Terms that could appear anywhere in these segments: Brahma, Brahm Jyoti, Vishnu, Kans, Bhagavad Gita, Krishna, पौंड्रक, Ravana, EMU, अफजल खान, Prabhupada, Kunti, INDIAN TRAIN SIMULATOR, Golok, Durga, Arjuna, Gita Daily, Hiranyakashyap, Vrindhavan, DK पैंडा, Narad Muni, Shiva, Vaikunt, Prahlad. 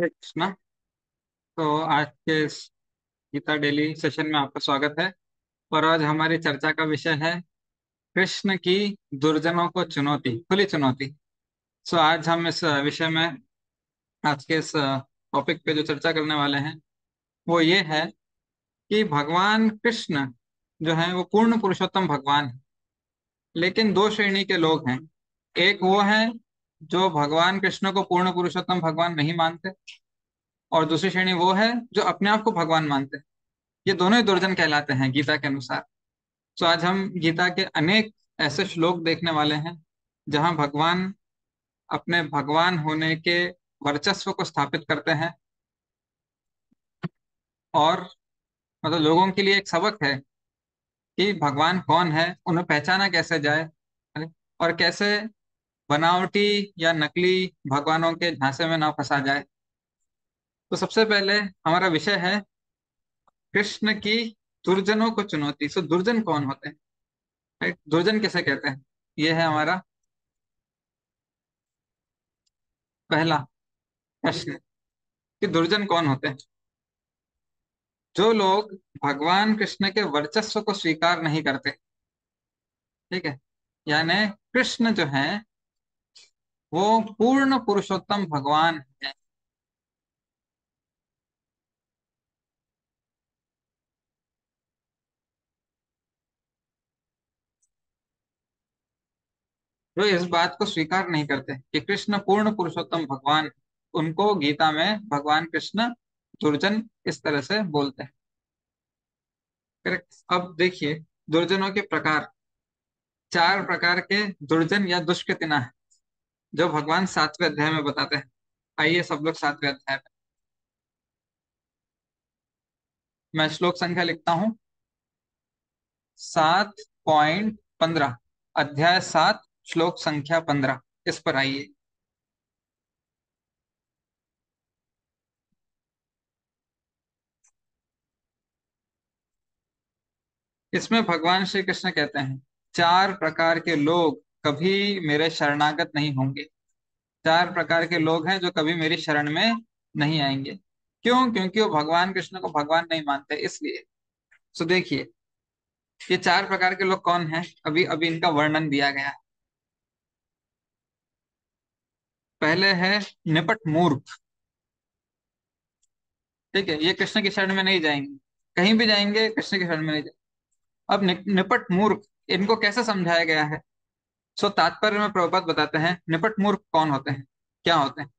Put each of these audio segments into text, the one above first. कृष्णा। तो आज के गीता डेली सेशन में आपका स्वागत है और आज हमारी चर्चा का विषय है कृष्ण की दुर्जनों को चुनौती, खुली चुनौती। सो आज हम इस विषय में, आज के इस टॉपिक पे जो चर्चा करने वाले हैं वो ये है कि भगवान कृष्ण जो है वो पूर्ण पुरुषोत्तम भगवान है, लेकिन दो श्रेणी के लोग हैं। एक वो है जो भगवान कृष्ण को पूर्ण पुरुषोत्तम भगवान नहीं मानते और दूसरी श्रेणी वो है जो अपने आप को भगवान मानते हैं। ये दोनों ही दुर्जन कहलाते हैं गीता के अनुसार। तो आज हम गीता के अनेक ऐसे श्लोक देखने वाले हैं जहां भगवान अपने भगवान होने के वर्चस्व को स्थापित करते हैं और मतलब लोगों के लिए एक सबक है कि भगवान कौन है, उन्हें पहचाना कैसे जाए और कैसे बनावटी या नकली भगवानों के झांसे में ना फंसा जाए। तो सबसे पहले हमारा विषय है कृष्ण की दुर्जनों को चुनौती। सो दुर्जन कौन होते हैं, राइट? दुर्जन किसे कहते हैं? ये है हमारा पहला प्रश्न कि दुर्जन कौन होते हैं। जो लोग भगवान कृष्ण के वर्चस्व को स्वीकार नहीं करते, ठीक है, यानी कृष्ण जो है वो पूर्ण पुरुषोत्तम भगवान है। जो इस बात को स्वीकार नहीं करते कि कृष्ण पूर्ण पुरुषोत्तम भगवान, उनको गीता में भगवान कृष्ण दुर्जन इस तरह से बोलते हैं, करेक्ट। अब देखिए दुर्जनों के प्रकार, चार प्रकार के दुर्जन या दुष्कृतिना है जो भगवान 7वें अध्याय में बताते हैं। आइए सब लोग 7वें अध्याय में, मैं श्लोक संख्या लिखता हूं 7.15, अध्याय 7 श्लोक संख्या 15, इस पर आइए। इसमें भगवान श्री कृष्ण कहते हैं चार प्रकार के लोग कभी मेरे शरणागत नहीं होंगे। चार प्रकार के लोग हैं जो कभी मेरी शरण में नहीं आएंगे। क्यों? क्योंकि वो भगवान कृष्ण को भगवान नहीं मानते, इसलिए। तो देखिए ये चार प्रकार के लोग कौन हैं, अभी अभी इनका वर्णन दिया गया है। पहले है निपट मूर्ख, ठीक है, ये कृष्ण की शरण में नहीं जाएंगे, कहीं भी जाएंगे कृष्ण की शरण में नहीं जाएंगे। अब निपट मूर्ख, इनको कैसे समझाया गया है? सो तात्पर्य में प्रभुपाद बताते हैं निपट मूर्ख कौन होते हैं, क्या होते हैं।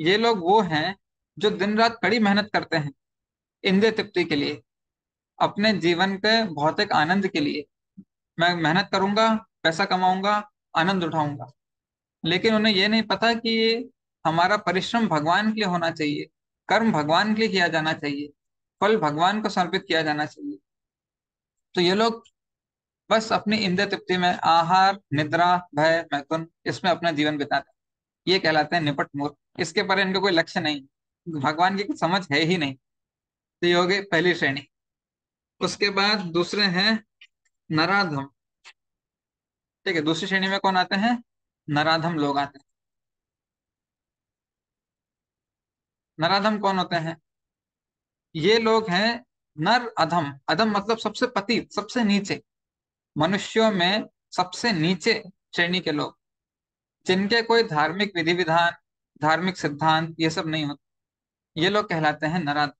ये लोग वो हैं जो दिन रात कड़ी मेहनत करते हैं इंद्रिय तृप्ति के लिए, अपने जीवन के भौतिक आनंद के लिए। मैं मेहनत करूंगा, पैसा कमाऊंगा, आनंद उठाऊंगा, लेकिन उन्हें यह नहीं पता कि हमारा परिश्रम भगवान के लिए होना चाहिए, कर्म भगवान के लिए किया जाना चाहिए, फल भगवान को समर्पित किया जाना चाहिए। तो ये लोग बस अपनी इंद्रिय तृप्ति में आहार, निद्रा, भय, मैथुन, इसमें अपना जीवन बिताते हैं। ये कहलाते हैं निपट मूर्ख। इसके पर इनको कोई लक्ष्य नहीं, भगवान की समझ है ही नहीं। तो ये हो गई पहली श्रेणी। उसके बाद दूसरे हैं नराधम, ठीक है, दूसरी श्रेणी में कौन आते हैं? नराधम लोग आते हैं। नराधम कौन होते हैं? ये लोग हैं नर अधम। अधम मतलब सबसे पतित, सबसे नीचे, मनुष्यों में सबसे नीचे श्रेणी के लोग, जिनके कोई धार्मिक विधि विधान, धार्मिक सिद्धांत ये सब नहीं होते। ये लोग कहलाते हैं नराधम,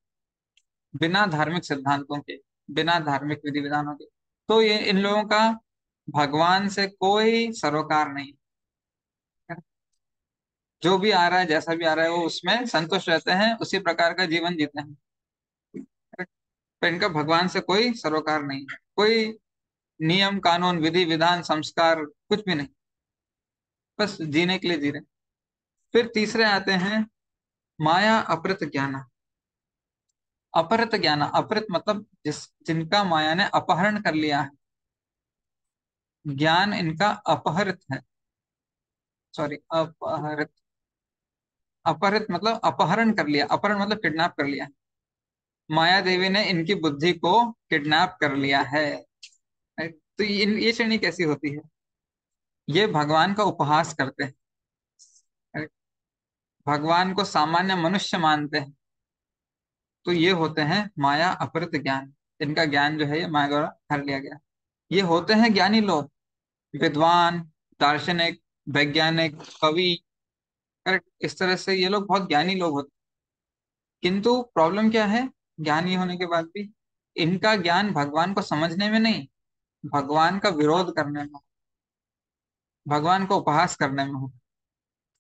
बिना धार्मिक सिद्धांतों के, बिना धार्मिक विधि विधानों के। तो ये, इन लोगों का भगवान से कोई सरोकार नहीं, जो भी आ रहा है, जैसा भी आ रहा है, वो उसमें संतुष्ट रहते हैं, उसी प्रकार का जीवन जीते हैं। तो इनका भगवान से कोई सरोकार नहीं है, कोई नियम कानून विधि विधान संस्कार कुछ भी नहीं, बस जीने के लिए जी रहे। फिर तीसरे आते हैं माया अपहृत ज्ञाना। अपहृत ज्ञाना, अपहृत मतलब जिनका माया ने अपहरण कर लिया है, ज्ञान इनका अपहृत है, सॉरी अपहृत, अपहृत मतलब अपहरण कर लिया, अपहरण मतलब किडनैप कर लिया। माया देवी ने इनकी बुद्धि को किडनैप कर लिया है। तो ये श्रेणी कैसी होती है? ये भगवान का उपहास करते हैं, भगवान को सामान्य मनुष्य मानते हैं तो ये होते हैं माया अपहृत ज्ञान। इनका ज्ञान जो है ये माया द्वारा हर लिया गया। ये होते हैं ज्ञानी लोग, विद्वान, दार्शनिक, वैज्ञानिक, कवि, करेक्ट। इस तरह से ये लोग बहुत ज्ञानी लोग होते। किंतु प्रॉब्लम क्या है, ज्ञानी होने के बाद भी इनका ज्ञान भगवान को समझने में नहीं, भगवान का विरोध करने में, भगवान को उपहास करने में हो,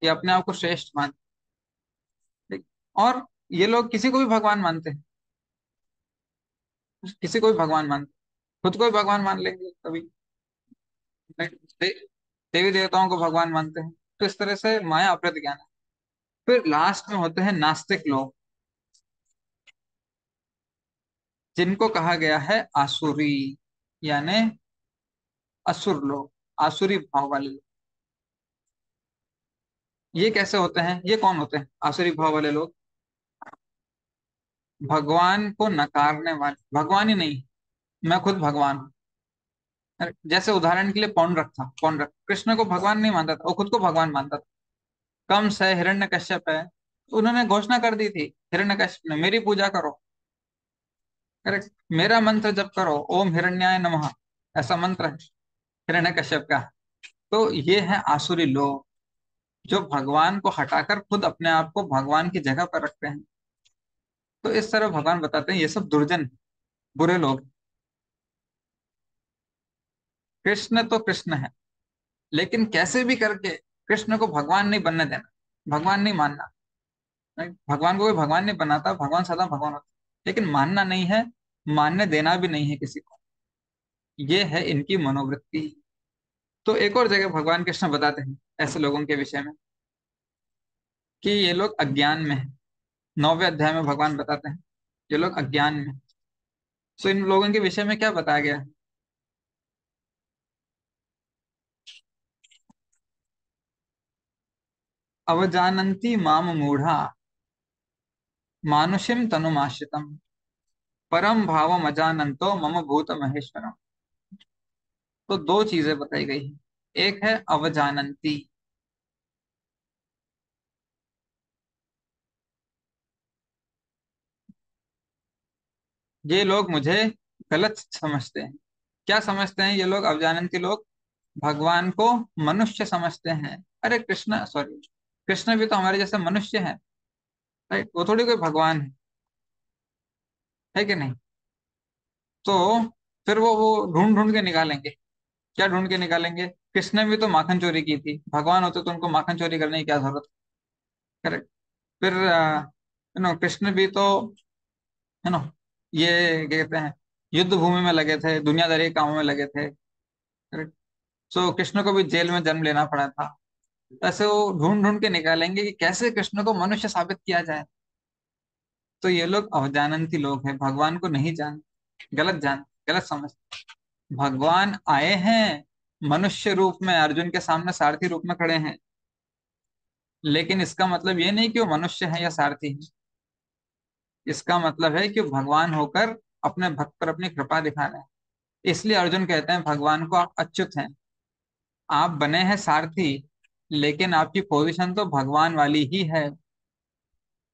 ये अपने आप को श्रेष्ठ मानते। और ये लोग किसी को भी भगवान मानते हैं, किसी को भी भगवान मानते, खुद को भी भगवान मान लेंगे, कभी देवी देवताओं को भगवान मानते हैं। तो इस तरह से माया अपहृत ज्ञान है। फिर लास्ट में होते हैं नास्तिक लोग, जिनको कहा गया है आसुरी, यानी असुर लोग, आसुरी भाव वाले लोग। ये कैसे होते हैं, ये कौन होते हैं आसुरी भाव वाले लोग? भगवान को नकारने वाले। भगवान ही नहीं, मैं खुद भगवान हूं। जैसे उदाहरण के लिए पौंड्रक था, पौंड्रक कृष्ण को भगवान नहीं मानता था, वो खुद को भगवान मानता था। कंस है, हिरण्यकश्यप है, तो उन्होंने घोषणा कर दी थी हिरण्यकश्यप ने, मेरी पूजा करो, करेक्ट, मेरा मंत्र जप करो, ओम हिरण्याय नमः, ऐसा मंत्र है हिरण्यकश्यप का। तो ये है आसुरी लोग जो भगवान को हटाकर खुद अपने आप को भगवान की जगह पर रखते हैं। तो इस तरह भगवान बताते हैं ये सब दुर्जन बुरे लोग। कृष्ण तो कृष्ण है, लेकिन कैसे भी करके कृष्ण को भगवान नहीं बनने देना, भगवान नहीं मानना। भगवान को कोई भगवान नहीं बनाता, भगवान सदा भगवान होता, लेकिन मानना नहीं है, मानने देना भी नहीं है किसी को। ये है इनकी मनोवृत्ति। तो एक और जगह भगवान कृष्ण बताते हैं ऐसे लोगों के विषय में कि ये लोग अज्ञान में है। 9वें अध्याय में भगवान बताते हैं ये लोग अज्ञान में। सो इन लोगों के विषय में क्या बताया गया है? अवजानंती माम मूढ़ा मानुषिम तनुमाश्रितम परम भावम अजानंतो मम भूत महेश्वरम। तो दो चीजें बताई गई हैं, एक है अवजानंती, ये लोग मुझे गलत समझते हैं। क्या समझते हैं ये लोग अवजानंती लोग? भगवान को मनुष्य समझते हैं। अरे कृष्ण, सॉरी, कृष्ण भी तो हमारे जैसे मनुष्य है, राइट, वो थोड़ी कोई भगवान है कि नहीं? तो फिर वो ढूंढ के निकालेंगे। क्या ढूंढ के निकालेंगे? कृष्ण भी तो माखन चोरी की थी, भगवान होते तो उनको माखन चोरी करने की क्या जरूरत, करेक्ट। फिर कृष्ण भी तो है ना, ये कहते हैं युद्ध भूमि में लगे थे, दुनियादारी के कामों में लगे थे, करेक्ट। सो कृष्ण को भी जेल में जन्म लेना पड़ा था। ऐसे वो ढूंढ के निकालेंगे कि कैसे कृष्ण को मनुष्य साबित किया जाए। तो ये लोग अवजानंती लोग हैं, भगवान को नहीं जानते, गलत समझते। भगवान आए हैं मनुष्य रूप में, अर्जुन के सामने सारथी रूप में खड़े हैं, लेकिन इसका मतलब ये नहीं कि वो मनुष्य है या सारथी है। इसका मतलब है कि भगवान होकर अपने भक्त पर अपनी कृपा दिखा रहे हैं। इसलिए अर्जुन कहते हैं भगवान को, आप अच्युत हैं, आप बने हैं सारथी, लेकिन आपकी पोजीशन तो भगवान वाली ही है।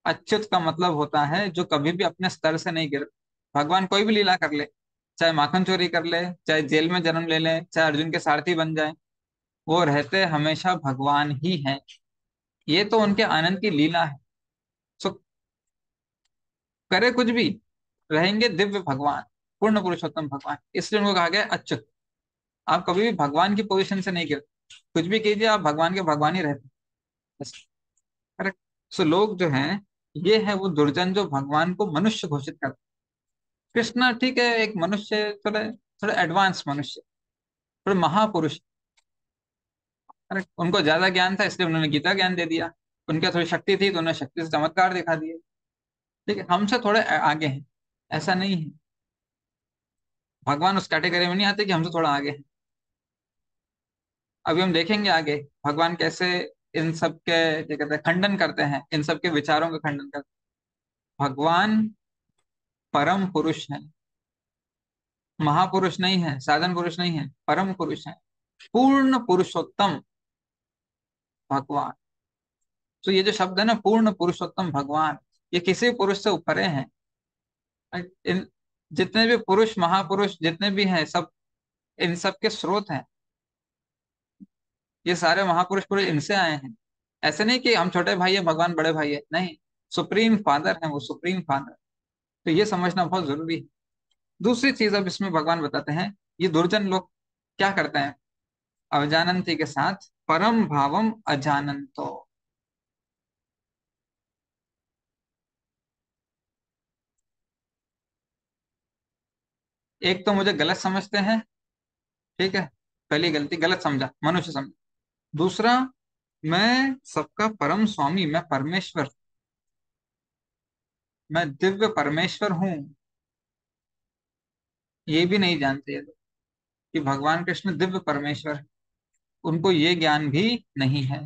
अच्युत का मतलब होता है जो कभी भी अपने स्तर से नहीं गिर। भगवान कोई भी लीला कर ले, चाहे माखन चोरी कर ले, चाहे जेल में जन्म ले ले, चाहे अर्जुन के सारथी बन जाए, वो रहते हमेशा भगवान ही है। ये तो उनके आनंद की लीला है। सो करे कुछ भी, रहेंगे दिव्य भगवान, पूर्ण पुरुषोत्तम भगवान। इसलिए उनको कहा गया अच्युत, आप कभी भी भगवान की पोजिशन से नहीं गिरते, कुछ भी कीजिए, आप भगवान के भगवान ही रहते। सो लोग जो हैं ये है वो दुर्जन जो भगवान को मनुष्य घोषित करते। कृष्ण ठीक है, एक मनुष्य, थोड़े एडवांस मनुष्य, थोड़े महापुरुष, करेक्ट, उनको ज्यादा ज्ञान था इसलिए उन्होंने गीता ज्ञान दे दिया। उनके थोड़ी शक्ति थी तो उन्होंने शक्ति से चमत्कार दिखा दिए। ठीक है, हमसे थोड़े आगे हैं, ऐसा नहीं है, भगवान उस कैटेगरी में नहीं आते कि हमसे थोड़ा आगे है। अभी हम देखेंगे आगे भगवान कैसे इन सब के क्या कहते हैं खंडन करते हैं, इन सब के विचारों का खंडन करते हैं। भगवान परम पुरुष है, महापुरुष नहीं है, साधन पुरुष नहीं है, परम पुरुष है, पूर्ण पुरुषोत्तम भगवान। तो ये जो शब्द है ना पूर्ण पुरुषोत्तम भगवान, ये किसी पुरुष से ऊपरे हैं। जितने भी पुरुष महापुरुष जितने भी हैं सब इन सब के स्रोत हैं। ये सारे महापुरुष पुरुष इनसे आए हैं। ऐसे नहीं कि हम छोटे भाई है भगवान बड़े भाई है, नहीं, सुप्रीम फादर है वो, सुप्रीम फादर। तो ये समझना बहुत जरूरी है। दूसरी चीज अब इसमें भगवान बताते हैं ये दुर्जन लोग क्या करते हैं, अवजानंती के साथ परम भावम अजानंतो, एक तो मुझे गलत समझते हैं, ठीक है, पहली गलती गलत समझा, मनुष्य समझा। दूसरा, मैं सबका परम स्वामी, मैं परमेश्वर, मैं दिव्य परमेश्वर हूं, ये भी नहीं जानते ये लोग कि भगवान कृष्ण दिव्य परमेश्वर है, उनको ये ज्ञान भी नहीं है।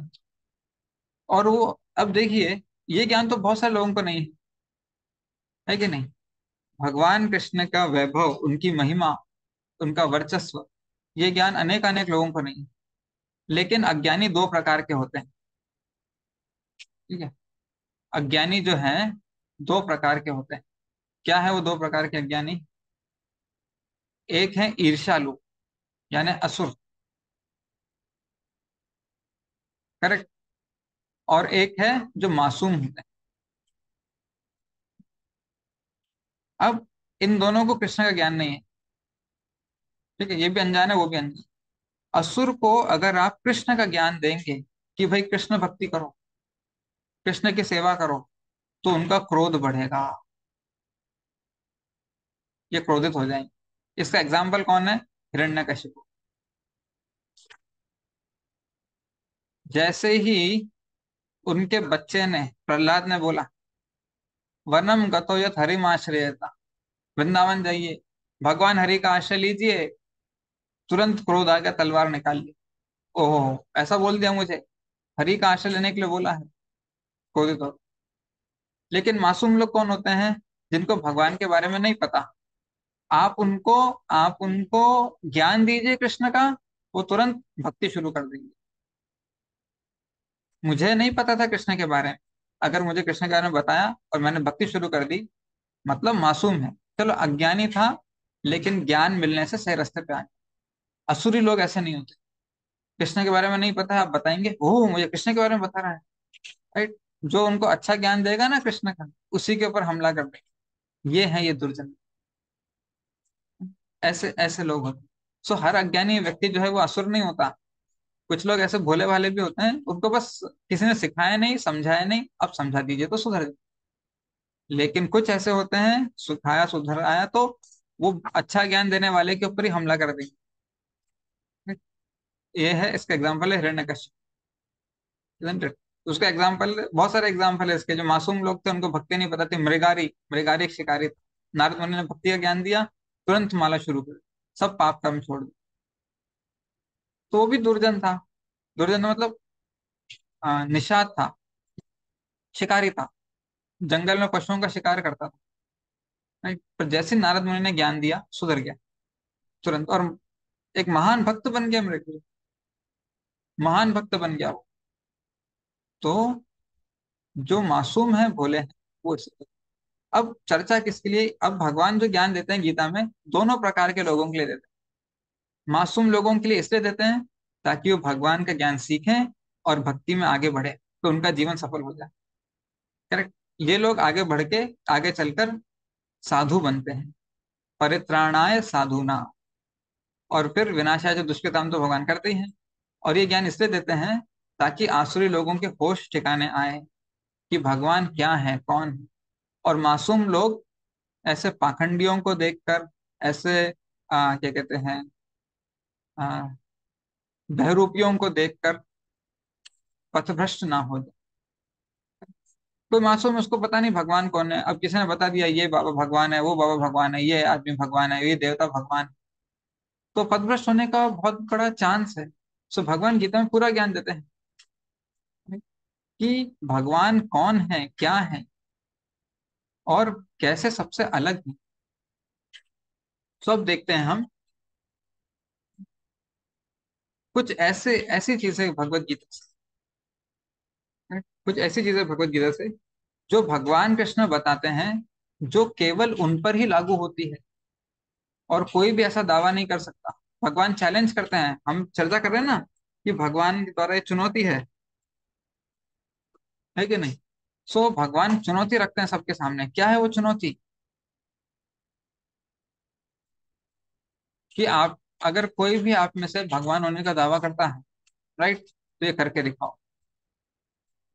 और वो अब देखिए ये ज्ञान तो बहुत सारे लोगों को नहीं है, है कि नहीं। भगवान कृष्ण का वैभव, उनकी महिमा, उनका वर्चस्व, ये ज्ञान अनेक अनेक लोगों को नहीं है। लेकिन अज्ञानी दो प्रकार के होते हैं, ठीक है, अज्ञानी जो है दो प्रकार के होते हैं। क्या है वो दो प्रकार के अज्ञानी? एक है ईर्ष्यालु यानी असुर, करेक्ट, और एक है जो मासूम होते हैं। अब इन दोनों को कृष्ण का ज्ञान नहीं है, ठीक है, ये भी अनजान है वो भी अनजान। असुर को अगर आप कृष्ण का ज्ञान देंगे कि भाई कृष्ण भक्ति करो, कृष्ण की सेवा करो, तो उनका क्रोध बढ़ेगा, ये क्रोधित हो जाएंगे। इसका एग्जाम्पल कौन है? हिरण्यकश्यप। जैसे ही उनके बच्चे ने प्रहलाद ने बोला वनम गतो यत हरिम आश्रयता, वृंदावन जाइए भगवान हरि का आश्रय लीजिए, तुरंत क्रोध आ गया, तलवार निकाल ली, ओहो ऐसा बोल दिया मुझे, हरि का आश्रय लेने के लिए बोला है, क्रोधित हो। लेकिन मासूम लोग कौन होते हैं? जिनको भगवान के बारे में नहीं पता। आप उनको ज्ञान दीजिए कृष्ण का, वो तुरंत भक्ति शुरू कर देंगे। मुझे नहीं पता था कृष्ण के बारे में, अगर मुझे कृष्ण के बारे में बताया और मैंने भक्ति शुरू कर दी, मतलब मासूम है, चलो अज्ञानी था लेकिन ज्ञान मिलने से सही रास्ते पे आए। असुरी लोग ऐसे नहीं होते, कृष्ण के बारे में नहीं पता, आप बताएंगे ओह मुझे कृष्ण के बारे में बता रहा है, राइट। जो उनको अच्छा ज्ञान देगा ना कृष्ण का, उसी के ऊपर हमला कर देंगे। ये है ये दुर्जन, ऐसे लोग होते। सो हर अज्ञानी व्यक्ति जो है वो असुर नहीं होता। कुछ लोग ऐसे भोले भाले भी होते हैं, उनको बस किसी ने सिखाया नहीं, समझाया नहीं, अब समझा दीजिए तो सुधर जाए। लेकिन कुछ ऐसे होते हैं सिखाया सुधर आया तो वो अच्छा ज्ञान देने वाले के ऊपर ही हमला कर देंगे। ये है इसका एग्जाम्पल है हिरण्यकश्यप। उसका एग्जाम्पल बहुत सारे एग्जाम्पल है इसके। जो मासूम लोग थे उनको भक्ति नहीं पता थी। मृगारी एक शिकारी था, नारद मुनि ने भक्ति का ज्ञान दिया, तुरंत माला शुरू कर, सब पाप कर्म छोड़ दिया। तो वो भी दुर्जन था। दुर्जन मतलब निषाद था, शिकारी था, जंगल में पशुओं का शिकार करता था। पर जैसे नारद मुनि ने ज्ञान दिया सुधर गया तुरंत, और एक महान भक्त बन गया। मृगरी महान भक्त बन गया वो। तो जो मासूम है भोले हैं वो इसे। अब चर्चा किसके लिए? अब भगवान जो ज्ञान देते हैं गीता में, दोनों प्रकार के लोगों के लिए देते हैं। मासूम लोगों के लिए इसलिए देते हैं ताकि वो भगवान का ज्ञान सीखें और भक्ति में आगे बढ़े, तो उनका जीवन सफल हो जाए, करेक्ट। ये लोग आगे बढ़ के आगे चलकर साधु बनते हैं, परित्राणाय साधुना, और फिर विनाशाय जो दुष्कृताम तो भगवान करते ही हैं। और ये ज्ञान इसलिए देते हैं ताकि आसुरी लोगों के होश ठिकाने आए कि भगवान क्या है, कौन है। और मासूम लोग ऐसे पाखंडियों को देखकर, ऐसे क्या कहते हैं, बहरूपियों को देखकर पथभ्रष्ट ना हो जाए। कोई मासूम उसको पता नहीं भगवान कौन है। अब किसी ने बता दिया ये बाबा भगवान है, वो बाबा भगवान है, ये आदमी भगवान है, ये देवता भगवान है, तो पदभ्रष्ट होने का बहुत बड़ा चांस है। सो भगवान गीता में पूरा ज्ञान देते हैं कि भगवान कौन है, क्या है, और कैसे सबसे अलग है। सो अब देखते हैं हम कुछ ऐसी चीजें भगवत गीता से। कुछ ऐसी चीजें भगवद गीता से जो भगवान कृष्ण बताते हैं, जो केवल उन पर ही लागू होती है और कोई भी ऐसा दावा नहीं कर सकता। भगवान चैलेंज करते हैं, हम चर्चा कर रहे हैं ना कि भगवान के द्वारा ये चुनौती है कि नहीं। सो भगवान चुनौती रखते हैं सबके सामने। क्या है वो चुनौती? कि आप अगर कोई भी आप में से भगवान होने का दावा करता है, राइट, तो ये करके दिखाओ।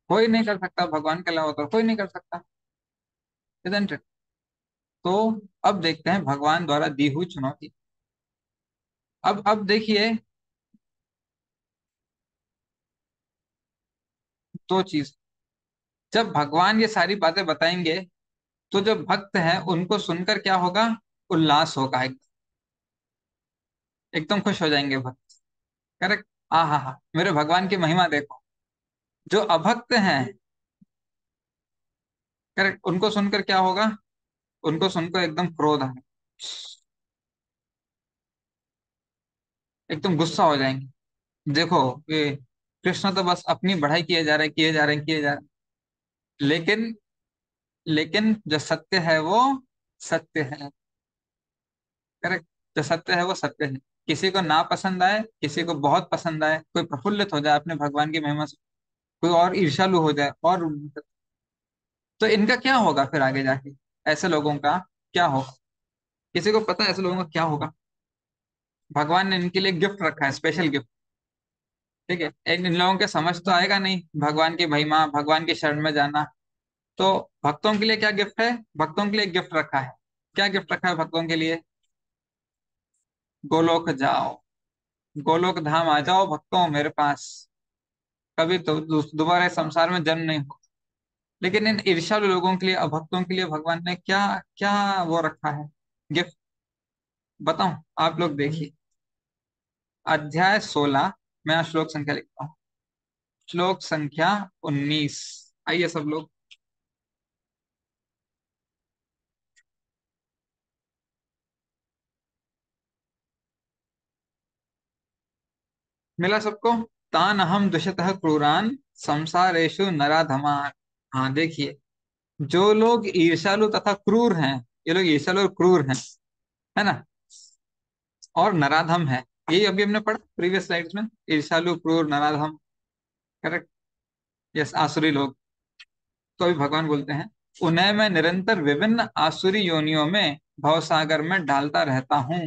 कोई नहीं कर सकता भगवान के अलावा, तो कोई नहीं कर सकता, isn't it? तो अब देखते हैं भगवान द्वारा दी हुई चुनौती। अब देखिए दो चीज, जब भगवान ये सारी बातें बताएंगे तो जो भक्त हैं उनको सुनकर क्या होगा? उल्लास होगा, एकदम खुश हो जाएंगे भक्त, करेक्ट। आहा, मेरे भगवान की महिमा देखो। जो अभक्त हैं, करेक्ट, उनको सुनकर क्या होगा? उनको सुनकर एकदम क्रोध आएगा, एकदम गुस्सा हो जाएंगे। देखो ये कृष्ण तो बस अपनी बढ़ाई किए जा रहे, लेकिन जो सत्य है वो सत्य है, करेक्ट। जो सत्य है वो सत्य है। किसी को ना पसंद आए, किसी को बहुत पसंद आए, कोई प्रफुल्लित हो जाए अपने भगवान की महिमा से, कोई और ईर्ष्यालु हो जाए, और तो इनका क्या होगा फिर आगे जाके? ऐसे लोगों का क्या होगा? किसी को पता है ऐसे लोगों का क्या होगा? भगवान ने इनके लिए गिफ्ट रखा है, स्पेशल गिफ्ट, ठीक है। इन लोगों के समझ तो आएगा नहीं भगवान की महिमा, भगवान की शरण में जाना। तो भक्तों के लिए क्या गिफ्ट है? भक्तों के लिए गिफ्ट रखा है। क्या गिफ्ट रखा है भक्तों के लिए? गोलोक जाओ, गोलोक धाम आ जाओ भक्तों मेरे पास, कभी तो दोबारा संसार में जन्म नहीं हो। लेकिन इन ईर्ष्यालु लोगों के लिए, अभक्तों के लिए भगवान ने क्या क्या वो रखा है गिफ्ट? बताऊं? आप लोग देखिए अध्याय 16, मैं आज श्लोक संख्या लिखता हूँ, श्लोक संख्या 19। आइए सब लोग, मिला सबको? तान अहम दुष्टः क्रूरान संसारेषु नराधमान। हाँ देखिए, जो लोग ईर्ष्यालु तथा क्रूर हैं, ये लोग ईर्ष्यालु और क्रूर हैं, है ना, और नराधम है। यही अभी हमने पढ़ा प्रीवियस स्लाइड्स में, ईर्ष्यालु, क्रूर, नराधम, करेक्ट, यस, आसुरी लोग। तो अभी भगवान बोलते हैं, उन्हें मैं निरंतर विभिन्न आसुरी योनियों में, भवसागर में डालता रहता हूँ।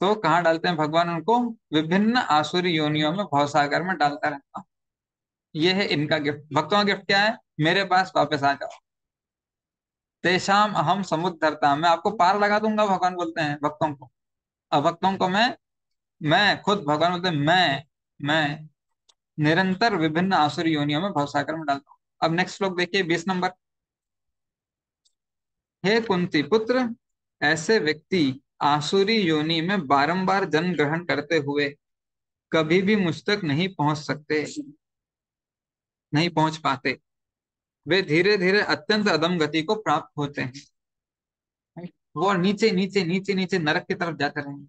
तो कहाँ डालते हैं भगवान उनको? विभिन्न आसुरी योनियों में, भवसागर में डालता रहता हूँ। ये है इनका गिफ्ट। भक्तों का गिफ्ट क्या है? मेरे पास वापस आ जाओ। तेषाम अहम समुद्धरता, मैं आपको पार लगा दूंगा, भगवान बोलते हैं भक्तों को। अभक्तों को मैं खुद, भगवान बोलते हैं मैं निरंतर विभिन्न आसुरी योनियों में, भवसागर में डालता हूँ। अब नेक्स्ट श्लोक देखिए, 20 नंबर। हे कुंती पुत्र, ऐसे व्यक्ति आसुरी योनि में बारंबार जन्म ग्रहण करते हुए कभी भी मुझ तक नहीं पहुंच सकते, नहीं पहुंच पाते। वे धीरे धीरे अत्यंत अधम गति को प्राप्त होते हैं। वो नीचे नीचे नीचे नीचे नरक की तरफ जाते रहेंगे,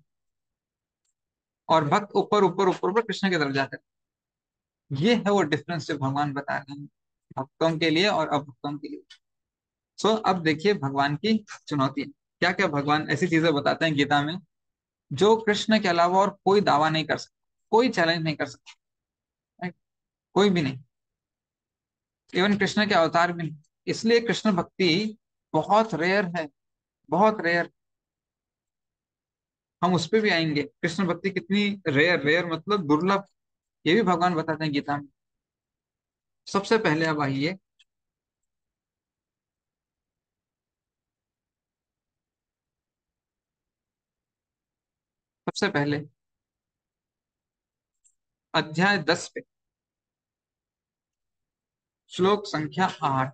और भक्त ऊपर ऊपर ऊपर ऊपर कृष्ण की तरफ जाते रहेंगे। ये है वो डिफरेंस जो भगवान बता रहे हैं भक्तों के लिए और अभक्तों के लिए। सो अब देखिए भगवान की चुनौती, क्या क्या भगवान ऐसी चीजें बताते हैं गीता में जो कृष्ण के अलावा और कोई दावा नहीं कर सकता, कोई चैलेंज नहीं कर सकता, कोई भी नहीं, इवन कृष्ण के अवतार भी नहीं। इसलिए कृष्ण भक्ति बहुत रेयर है, बहुत रेयर। हम उस पर भी आएंगे, कृष्ण भक्ति कितनी रेयर मतलब दुर्लभ, ये भी भगवान बताते हैं गीता में। सबसे पहले अब आइए सबसे पहले अध्याय 10 पे, श्लोक संख्या 8।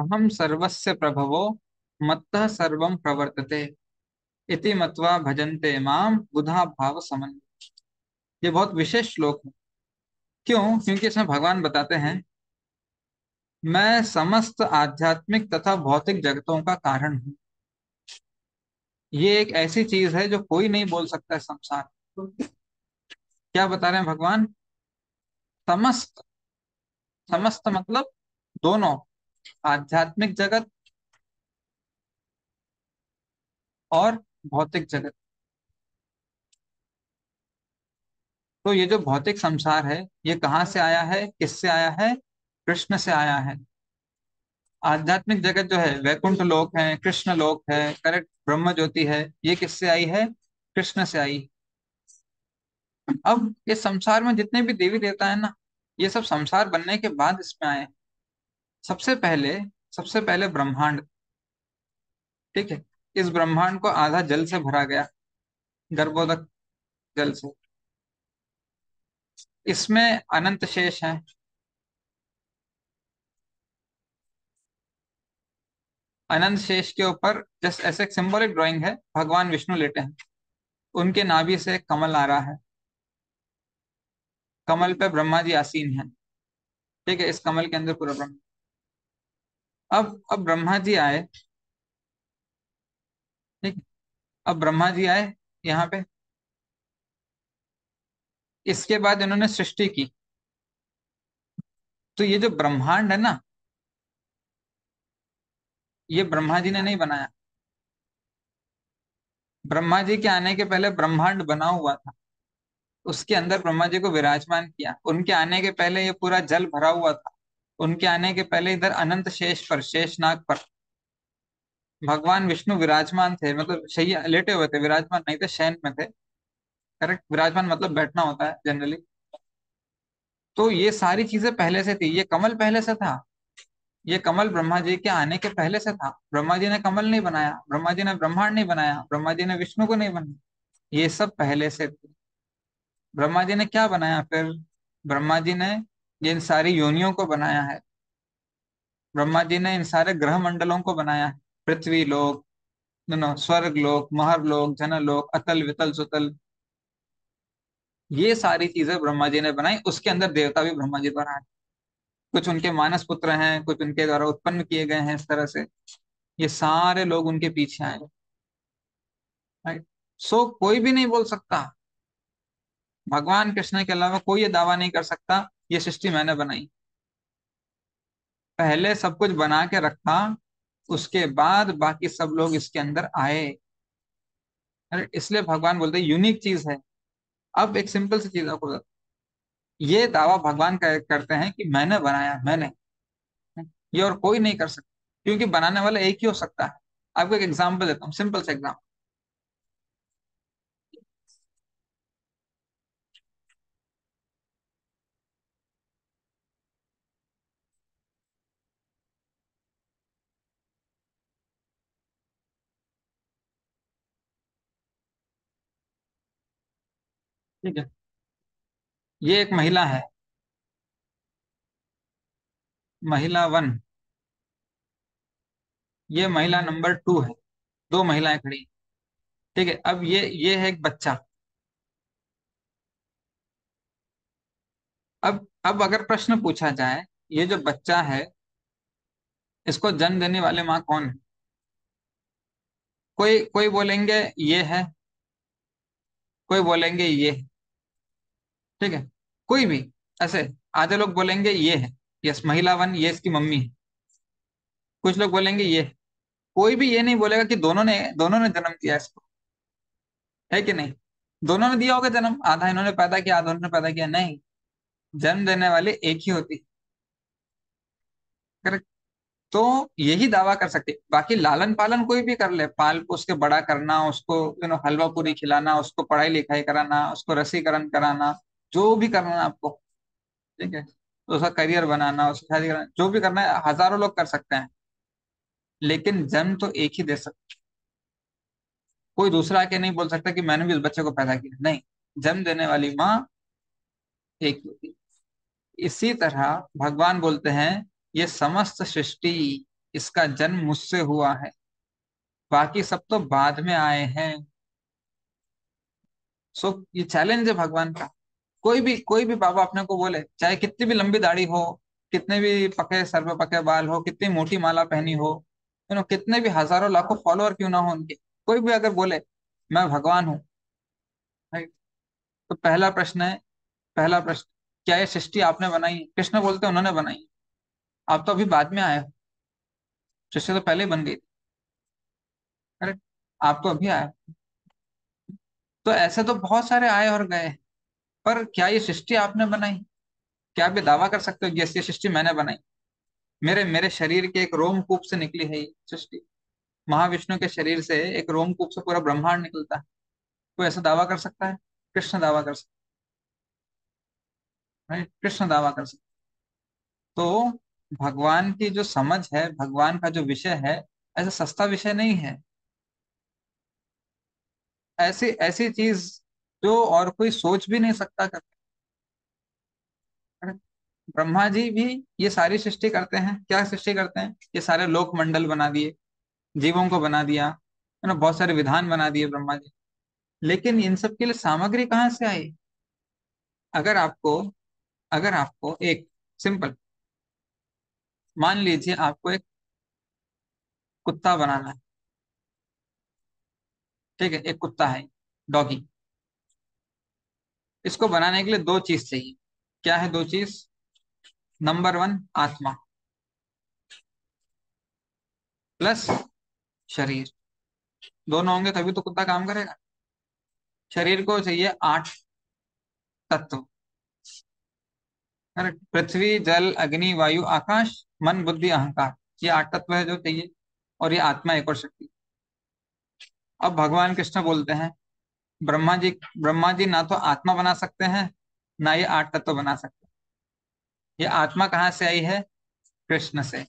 अहम सर्वस्य प्रभवो मत्तः सर्वं प्रवर्तते इति मत्वा भजन्ते माम बुधा भाव समन्वय। ये बहुत विशेष श्लोक है। क्यों? क्योंकि इसमें भगवान बताते हैं मैं समस्त आध्यात्मिक तथा भौतिक जगतों का कारण हूँ। ये एक ऐसी चीज है जो कोई नहीं बोल सकता है संसार। क्या बता रहे हैं भगवान? समस्त, समस्त मतलब दोनों, आध्यात्मिक जगत और भौतिक जगत। तो ये जो भौतिक संसार है ये कहाँ से आया है, किससे आया है? कृष्ण से आया है। आध्यात्मिक जगत जो है वैकुंठ लोक है, कृष्ण लोक है, करेक्ट, ब्रह्म ज्योति है, ये किससे आई है? कृष्ण से आई। अब ये संसार में जितने भी देवी देवता है ना, ये सब संसार बनने के बाद इसमें आए। सबसे पहले ब्रह्मांड, ठीक है, इस ब्रह्मांड को आधा जल से भरा गया, गर्भोदक जल से। इसमें अनंत शेष है, अनंत शेष के ऊपर जस्ट ऐसे एक सिंबॉलिक ड्राइंग है, भगवान विष्णु लेटे हैं, उनके नाभि से कमल आ रहा है, कमल पे ब्रह्मा जी आसीन हैं, ठीक है, इस कमल के अंदर पूरा ब्रह्मा। अब ब्रह्मा जी आए, ठीक, अब ब्रह्मा जी आए यहाँ पे, इसके बाद इन्होंने सृष्टि की। तो ये जो ब्रह्मांड है ना, ये ब्रह्मा जी ने नहीं बनाया। ब्रह्मा जी के आने के पहले ब्रह्मांड बना हुआ था, उसके अंदर ब्रह्मा जी को विराजमान किया। उनके आने के पहले ये पूरा जल भरा हुआ था, उनके आने के पहले इधर अनंत शेष पर, शेषनाग पर भगवान विष्णु विराजमान थे, मतलब शय्या लेटे हुए थे, विराजमान नहीं थे, शयन में थे, करेक्ट। विराजमान मतलब बैठना होता है जनरली। तो ये सारी चीजें पहले से थी, ये कमल पहले से था, ये कमल ब्रह्मा जी के आने के पहले से था। ब्रह्मा जी ने कमल नहीं बनाया, ब्रह्मा जी ने ब्रह्मांड नहीं बनाया, ब्रह्मा जी ने विष्णु को नहीं बनाया, ये सब पहले से थे। ब्रह्मा जी ने क्या बनाया फिर? ब्रह्मा जी ने इन सारी योनियों को बनाया है, ब्रह्मा जी ने इन सारे ग्रह मंडलों को बनाया है, पृथ्वी लोक, स्वर्ग लोक, महर लोक, जन लोक, अतल वितल सुतल, ये सारी चीजें ब्रह्मा जी ने बनाई। उसके अंदर देवता भी ब्रह्मा जी बनाए, कुछ उनके मानस पुत्र हैं, कुछ उनके द्वारा उत्पन्न किए गए हैं, इस तरह से ये सारे लोग उनके पीछे आए, राइट। सो कोई भी नहीं बोल सकता, भगवान कृष्ण के अलावा कोई ये दावा नहीं कर सकता ये सृष्टि मैंने बनाई। पहले सब कुछ बना के रखा, उसके बाद बाकी सब लोग इसके अंदर आए, राइट। इसलिए भगवान बोलते यूनिक चीज है। अब एक सिंपल सी चीज आपको, ये दावा भगवान करते हैं कि मैंने बनाया, मैंने, ये और कोई नहीं कर सकता, क्योंकि बनाने वाला एक ही हो सकता है। आपको एक एग्जांपल देता हूँ, सिंपल सा एग्जांपल। ठीक है, ये एक महिला है, महिला 1, ये महिला नंबर 2 है, 2 महिलाएं खड़ी, ठीक है। अब ये है एक बच्चा। अब अगर प्रश्न पूछा जाए ये जो बच्चा है इसको जन्म देने वाले माँ कौन है? कोई बोलेंगे ये है, कोई बोलेंगे ये है, ठीक है, कोई भी ऐसे, आधे लोग बोलेंगे ये है, यस महिला 1 ये इसकी मम्मी है, कुछ लोग बोलेंगे ये, कोई भी ये नहीं बोलेगा कि दोनों ने जन्म दिया इसको, है कि नहीं? दोनों ने दिया होगा जन्म, आधा इन्होंने पैदा किया, आधा उन्होंने पैदा किया, नहीं, जन्म देने वाले एक ही होती, करेक्ट। तो यही दावा कर सकते। बाकी लालन पालन कोई भी कर ले, पाल को उसके बड़ा करना, उसको हलवा पूरी खिलाना, उसको पढ़ाई लिखाई कराना, उसको रसीकरण कराना, जो भी करना है आपको, ठीक है, उसका करियर बनाना, उसकी शादी करना, जो भी करना है हजारों लोग कर सकते हैं, लेकिन जन्म तो एक ही दे सकते। कोई दूसरा आके नहीं बोल सकता कि मैंने भी उस बच्चे को पैदा किया, नहीं, जन्म देने वाली माँ एक होती। इसी तरह भगवान बोलते हैं ये समस्त सृष्टि, इसका जन्म मुझसे हुआ है, बाकी सब तो बाद में आए हैं। सो ये चैलेंज है भगवान का। कोई भी बाबा अपने को बोले, चाहे कितनी भी लंबी दाढ़ी हो, कितने भी पके सर पे पके बाल हो, कितनी मोटी माला पहनी हो, यू नो, कितने भी हजारों लाखों फॉलोअर क्यों ना हो उनके, कोई भी अगर बोले मैं भगवान हूँ, राइट, तो पहला प्रश्न क्या ये सृष्टि आपने बनाई? कृष्ण बोलते उन्होंने बनाई, आप तो अभी बाद में आए हो, सृष्टि तो पहले ही बन गई थी, करेक्ट, आप तो अभी आए। तो ऐसे तो बहुत सारे आए और गए, पर क्या ये सृष्टि आपने बनाई? क्या आप ये दावा कर सकते हो कि ऐसी सृष्टि मैंने बनाई, मेरे शरीर के एक रोमकूप से निकली है ये सृष्टि? महाविष्णु के शरीर से एक रोमकूप से पूरा ब्रह्मांड निकलता है, कोई ऐसा दावा कर सकता है? कृष्ण दावा कर सकता है, कृष्ण दावा कर सकता। तो भगवान की जो समझ है, भगवान का जो विषय है, ऐसा सस्ता विषय नहीं है। ऐसी चीज जो और कोई सोच भी नहीं सकता करता। ब्रह्मा जी भी ये सारी सृष्टि करते हैं। क्या सृष्टि करते हैं? ये सारे लोक मंडल बना दिए, जीवों को बना दिया, है ना, बहुत सारे विधान बना दिए ब्रह्मा जी। लेकिन इन सब के लिए सामग्री कहाँ से आई? अगर आपको एक सिंपल, मान लीजिए आपको एक कुत्ता बनाना है, ठीक है, एक कुत्ता है, डॉगी। इसको बनाने के लिए दो चीज चाहिए। क्या है दो चीज? नंबर 1 आत्मा प्लस शरीर, दोनों होंगे तभी तो कुत्ता काम करेगा। शरीर को चाहिए 8 तत्व, पृथ्वी, जल, अग्नि, वायु, आकाश, मन, बुद्धि, अहंकार, ये 8 तत्व है जो चाहिए। और ये आत्मा एक और शक्ति। अब भगवान कृष्ण बोलते हैं ब्रह्मा जी ना तो आत्मा बना सकते हैं, ना ये 8 तत्व बना सकते हैं। ये आत्मा कहाँ से आई है? कृष्ण से,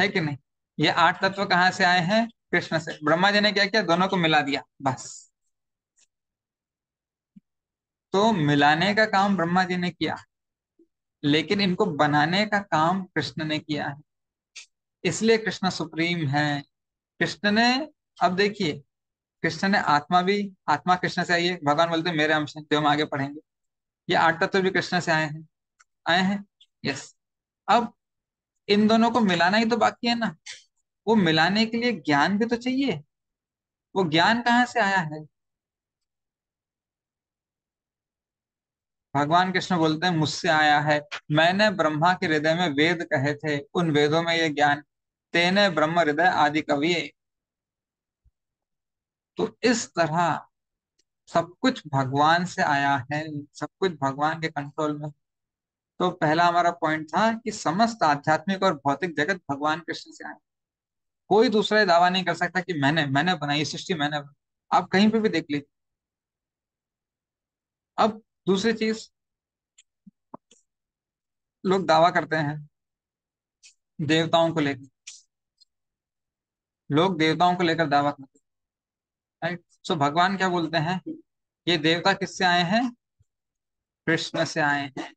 है कि नहीं? ये 8 तत्व कहाँ से आए हैं? कृष्ण से। ब्रह्मा जी ने क्या किया? दोनों को मिला दिया, बस। तो मिलाने का काम ब्रह्मा जी ने किया, लेकिन इनको बनाने का काम कृष्ण ने किया है। इसलिए कृष्ण सुप्रीम है। कृष्ण ने, अब देखिए, कृष्ण ने आत्मा कृष्ण से आई है। भगवान बोलते हैं मेरे अंश हैं, जो हम आगे पढ़ेंगे। ये 8 तत्व भी कृष्ण से आए हैं, यस। अब इन दोनों को मिलाना ही तो बाकी है ना। वो मिलाने के लिए ज्ञान भी तो चाहिए। वो ज्ञान कहाँ से आया है? भगवान कृष्ण बोलते हैं मुझसे आया है। मैंने ब्रह्मा के हृदय में वेद कहे थे, उन वेदों में ये ज्ञान, तेने ब्रह्म हृदय आदि कविये। तो इस तरह सब कुछ भगवान से आया है, सब कुछ भगवान के कंट्रोल में। तो पहला हमारा पॉइंट था कि समस्त आध्यात्मिक और भौतिक जगत भगवान कृष्ण से आया। कोई दूसरा दावा नहीं कर सकता कि मैंने बनाई सृष्टि, मैंने बनाई। आप कहीं पे भी देख लीजिए। अब दूसरी चीज, लोग दावा करते हैं देवताओं को लेकर, दावा करते हैं, राइट। सो भगवान क्या बोलते हैं? ये देवता किससे आए हैं? कृष्ण से आए हैं।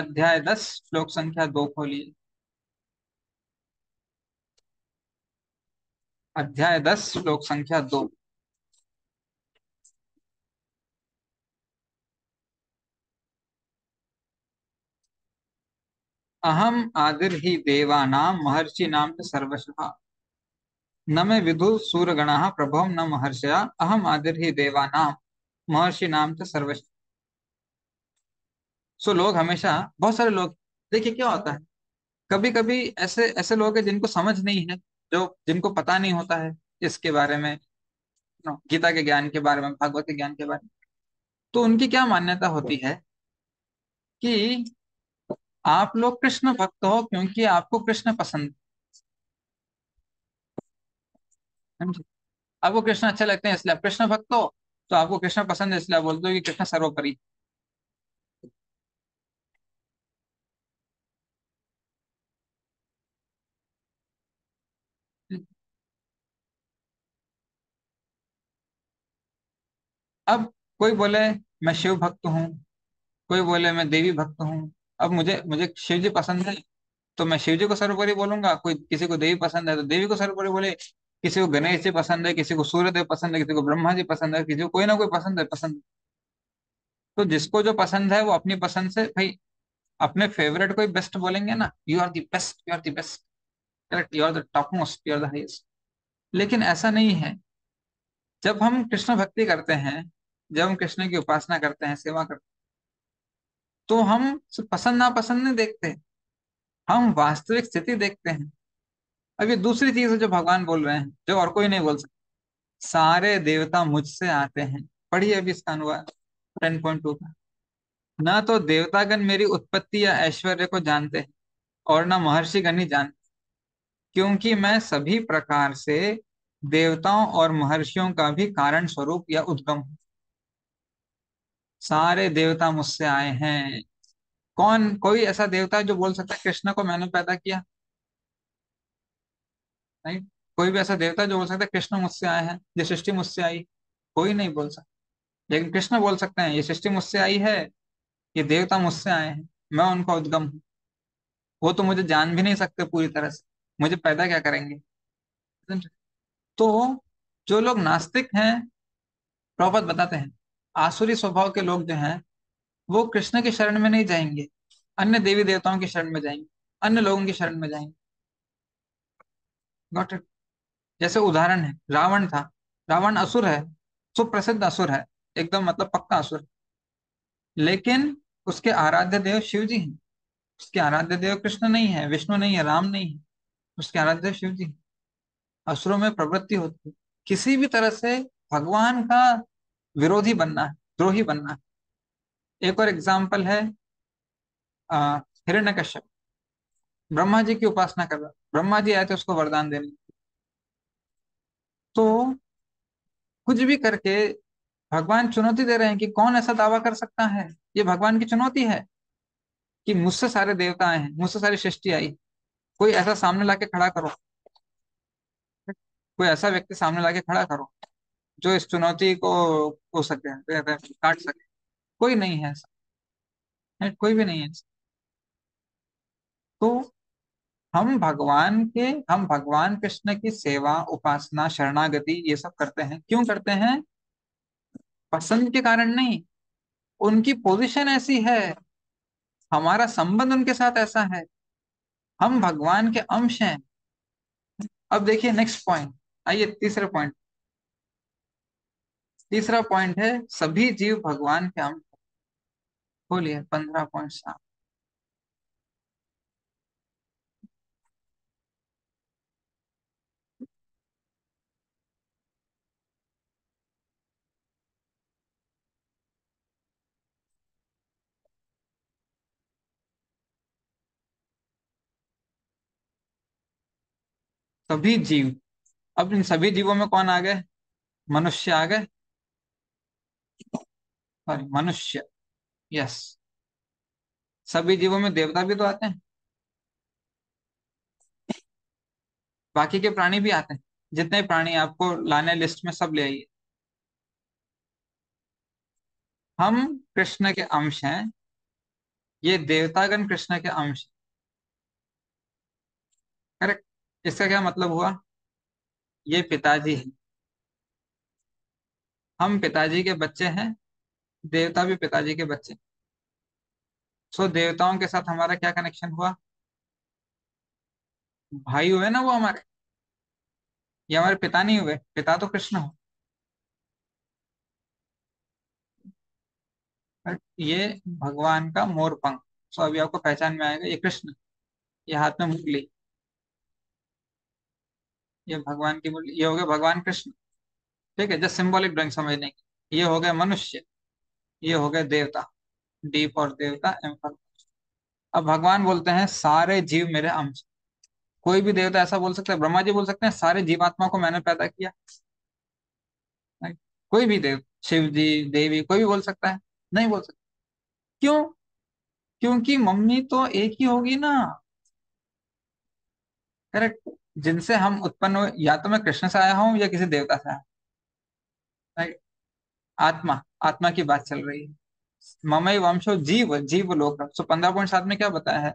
अध्याय 10 श्लोक संख्या 2 खोलिए। अध्याय 10 श्लोक संख्या 2। अहम आदिर ही देवानाम महर्षि नाम च सर्वशः, न मे विदु सूरगणः प्रभो न महर्षया। अहम आदिर ही देवानाम महर्षि नाम च सर्वशः। सो लोग हमेशा, बहुत सारे लोग, देखिए क्या होता है, कभी कभी ऐसे लोग हैं जिनको समझ नहीं है, जिनको पता नहीं होता है इसके बारे में, गीता के ज्ञान के बारे में, भागवत के ज्ञान के बारे में। तो उनकी क्या मान्यता होती है कि आप लोग कृष्ण भक्त हो क्योंकि आपको कृष्ण पसंद, आपको कृष्ण अच्छे लगते हैं, इसलिए आप कृष्ण भक्त हो। तो आपको कृष्ण पसंद है, इसलिए आप बोलते हो कि कृष्ण सर्वोपरि। अब कोई बोले मैं शिव भक्त हूँ, कोई बोले मैं देवी भक्त हूँ, अब मुझे मुझे शिव जी पसंद है तो मैं शिव जी को सर्वोपरि बोलूंगा, कोई किसी को देवी पसंद है तो देवी को सर्वोपरि बोले, किसी को गणेश जी पसंद है, किसी को सूर्यदेव पसंद है, किसी को ब्रह्मा जी पसंद है, किसी को कोई ना कोई पसंद है तो जिसको जो पसंद है वो अपनी पसंद से भाई अपने फेवरेट को ही बेस्ट बोलेंगे ना, you are the best, you are the best, correct, you are the top most, you are the highest. लेकिन ऐसा नहीं है। जब हम कृष्ण भक्ति करते हैं, जब हम कृष्ण की उपासना करते हैं, सेवा करते हैं, तो हम पसंद नापसंद नहीं देखते, हम वास्तविक स्थिति देखते हैं। अब ये दूसरी चीज है जो भगवान बोल रहे हैं, जो और कोई नहीं बोल सकता, सारे देवता मुझसे आते हैं। पढ़िए अभी इसका अनुवाद 10.2 का। ना तो देवतागण मेरी उत्पत्ति या ऐश्वर्य को जानते हैं और ना महर्षिगण ही जानते, क्योंकि मैं सभी प्रकार से देवताओं और महर्षियों का भी कारण स्वरूप या उद्गम हूं। सारे देवता मुझसे आए हैं। कौन, कोई ऐसा देवता है जो बोल सकता है कृष्ण को मैंने पैदा किया? नहीं। कोई भी ऐसा देवता जो बोल सकता है कृष्ण मुझसे आए हैं, ये सृष्टि मुझसे आई? कोई नहीं बोल सकता। लेकिन कृष्ण बोल सकते हैं ये सृष्टि मुझसे आई है, ये देवता मुझसे आए हैं, मैं उनका उद्गम हूँ। वो तो मुझे जान भी नहीं सकते पूरी तरह से, मुझे पैदा क्या करेंगे। तो जो लोग नास्तिक हैं, प्रभुपाद बताते हैं, आसुरी स्वभाव के लोग जो हैं वो कृष्ण की शरण में नहीं जाएंगे, अन्य देवी देवताओं की शरण में जाएंगे, अन्य लोगों की शरण में जाएंगे। Got it? जैसे उदाहरण है, रावण था, रावण असुर है, सुप्रसिद्ध असुर है, एकदम मतलब पक्का असुर है। लेकिन उसके आराध्य देव शिव जी हैं, उसके आराध्य देव कृष्ण नहीं है, विष्णु नहीं है, राम नहीं है, उसके आराध्य देव शिव जी हैं। असुरों में प्रवृत्ति होती है किसी भी तरह से भगवान का विरोधी बनना है, द्रोही बनना है। एक और एग्जाम्पल है हिरण्यकश्यप, ब्रह्मा जी की उपासना कर रहा, ब्रह्मा जी आए थे उसको वरदान देने, तो कुछ भी करके भगवान चुनौती दे रहे हैं कि कौन ऐसा दावा कर सकता है। ये भगवान की चुनौती है कि मुझसे सारे देवता आए हैं, मुझसे सारी सृष्टि आई। कोई ऐसा सामने लाके खड़ा करो, कोई ऐसा व्यक्ति सामने लाके खड़ा करो जो इस चुनौती को हो सके, काट सके। कोई नहीं है ऐसा, कोई भी नहीं है। तो हम भगवान कृष्ण की सेवा, उपासना, शरणागति ये सब करते हैं। क्यों करते हैं? पसंद के कारण नहीं, उनकी पोजीशन ऐसी है, हमारा संबंध उनके साथ ऐसा है, हम भगवान के अंश हैं। अब देखिए नेक्स्ट पॉइंट, आइए तीसरे पॉइंट। तीसरा पॉइंट है सभी जीव भगवान के अंश। बोलिए 15.7। सभी जीव, अब इन सभी जीवों में कौन आ गए? मनुष्य आ गए, सॉरी मनुष्य, यस। सभी जीवों में देवता भी तो आते हैं, बाकी के प्राणी भी आते हैं। जितने प्राणी आपको लाने लिस्ट में सब ले आइए। हम कृष्ण के अंश हैं, ये देवतागण कृष्ण के अंश, करेक्ट। इसका क्या मतलब हुआ? ये पिताजी हैं, हम पिताजी के बच्चे हैं, देवता भी पिताजी के बच्चे। सो देवताओं के साथ हमारा क्या कनेक्शन हुआ? भाई हुए ना वो हमारे, ये हमारे पिता नहीं हुए, पिता तो कृष्ण हो। ये भगवान का मोरपंख, सो अभी आपको पहचान में आएगा, ये कृष्ण, ये हाथ में मुरली, ये भगवान की मुरली, ये हो गया भगवान कृष्ण, ठीक है। जस्ट सिंबॉलिक ड्राइंग समझने की। ये हो गया मनुष्य, ये हो गए देवता, डी फॉर देवता, एम फॉर मनुष्य। अब भगवान बोलते हैं सारे जीव मेरे अंश। कोई भी देवता ऐसा बोल सकता है? ब्रह्मा जी बोल सकते हैं सारे जीवात्मा को मैंने पैदा किया? कोई भी देव, शिव जी, देवी, कोई भी बोल सकता है? नहीं बोल सकता। क्यों? क्योंकि मम्मी तो एक ही होगी ना, करेक्ट। जिनसे हम उत्पन्न हुए, या तो मैं कृष्ण से आया हूँ या किसी देवता से आया। आत्मा, आत्मा की बात चल रही है। ममई वंशो जीव जीवलोक। सो 15.7 में क्या बताया है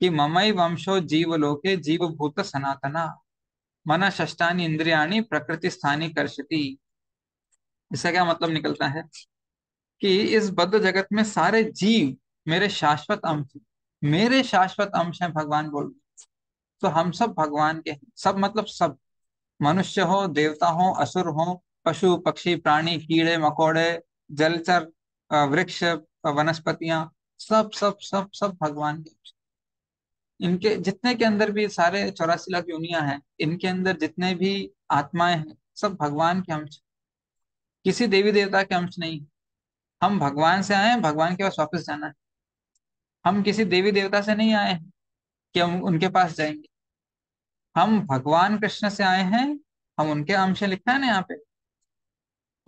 कि ममई वंशो जीवलोके जीवभूत सनातना मन षष्टानी इंद्रियाणी प्रकृति स्थानी कर्षति। इससे क्या मतलब निकलता है कि इस बद्ध जगत में सारे जीव मेरे शाश्वत अंश हैं, भगवान बोल। तो हम सब भगवान के हैं, सब मतलब सब, मनुष्य हो, देवता हो, असुर हो, पशु पक्षी प्राणी कीड़े मकोड़े जलचर वृक्ष वनस्पतियां सब सब सब सब भगवान के। इनके जितने के अंदर भी सारे 84 लाख योनियां हैं, इनके अंदर जितने भी आत्माएं हैं सब भगवान के अंश, किसी देवी देवता के अंश नहीं। हम भगवान से आए हैं, भगवान के पास वापस जाना है। हम किसी देवी देवता से नहीं आए हैं कि हम उनके पास जाएंगे। हम भगवान कृष्ण से आए हैं, हम उनके अंश, लिखा है ना यहाँ पे,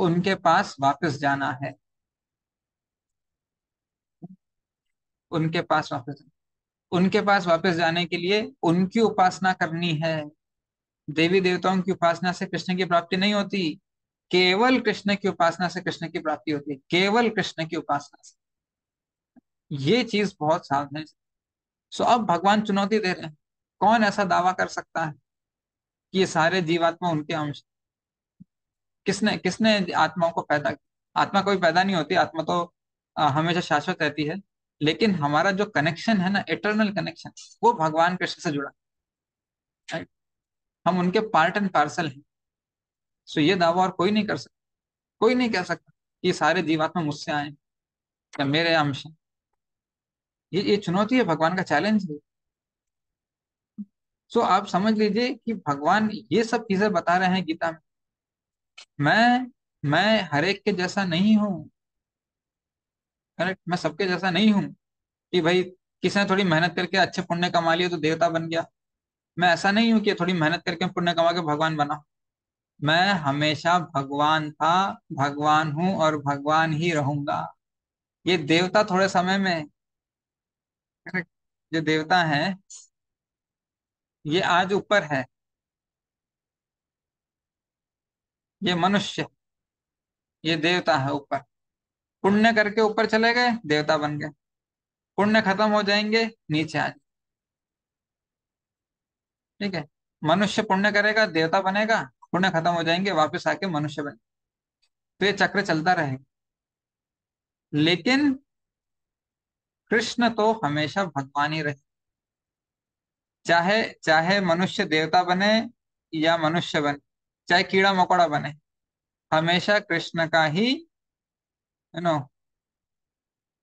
उनके पास वापस जाना है, उनके पास वापस जाना। उनके पास वापस जाने के लिए उनकी उपासना करनी है। देवी देवताओं की उपासना से कृष्ण की प्राप्ति नहीं होती, केवल कृष्ण की उपासना से कृष्ण की प्राप्ति होती है, केवल कृष्ण की उपासना से। ये चीज बहुत सावधानी। सो अब भगवान चुनौती दे रहे हैं, कौन ऐसा दावा कर सकता है कि ये सारे जीवात्मा उनके अंश। किसने किसने आत्माओं को पैदा किया? आत्मा कोई पैदा नहीं होती, आत्मा तो हमेशा शाश्वत रहती है। लेकिन हमारा जो कनेक्शन है ना, इटर्नल कनेक्शन, वो भगवान कृष्ण से जुड़ा। हम उनके पार्ट एंड पार्सल हैं। सो ये दावा और कोई नहीं कर सकता, कोई नहीं कह सकता ये सारे जीवात्मा मुझसे आए या मेरे अंश हैं। ये चुनौती है, भगवान का चैलेंज है। सो आप समझ लीजिए कि भगवान ये सब चीजें बता रहे हैं गीता में। मैं हर एक के जैसा नहीं हूँ, करेक्ट, मैं सबके जैसा नहीं हूँ कि भाई किसी ने थोड़ी मेहनत करके अच्छे पुण्य कमा लिए तो देवता बन गया। मैं ऐसा नहीं हूँ कि थोड़ी मेहनत करके पुण्य कमा के भगवान बना। मैं हमेशा भगवान था, भगवान हूँ और भगवान ही रहूंगा। ये देवता थोड़े समय में, करेक्ट, जो देवता है ये आज ऊपर है, ये मनुष्य, ये देवता है ऊपर। पुण्य करके ऊपर चले गए, देवता बन गए। पुण्य खत्म हो जाएंगे, नीचे आ जाएंगे। ठीक है, मनुष्य पुण्य करेगा, देवता बनेगा, पुण्य खत्म हो जाएंगे, वापस आके मनुष्य बनेगा। तो ये चक्र चलता रहेगा। लेकिन कृष्ण तो हमेशा भगवान ही रहे, चाहे मनुष्य देवता बने या मनुष्य बने, चाहे कीड़ा मकोड़ा बने, हमेशा कृष्ण का ही, यू नो,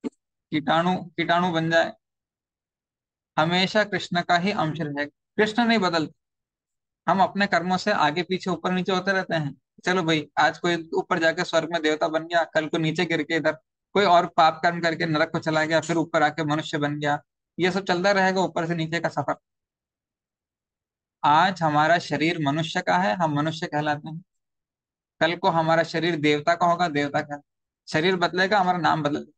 कीटाणु बन जाए, हमेशा कृष्ण का ही अंश रहेगा। कृष्ण नहीं बदलते। हम अपने कर्मों से आगे पीछे ऊपर नीचे होते रहते हैं। चलो भाई, आज कोई ऊपर जाके स्वर्ग में देवता बन गया, कल को नीचे गिर के इधर कोई और पाप कर्म करके नरक को चला गया, फिर ऊपर आके मनुष्य बन गया। ये सब चलता रहेगा, ऊपर से नीचे का सफर। आज हमारा शरीर मनुष्य का है, हम मनुष्य कहलाते हैं। कल को हमारा शरीर देवता का होगा, देवता का। शरीर बदलेगा, हमारा नाम बदलेगा।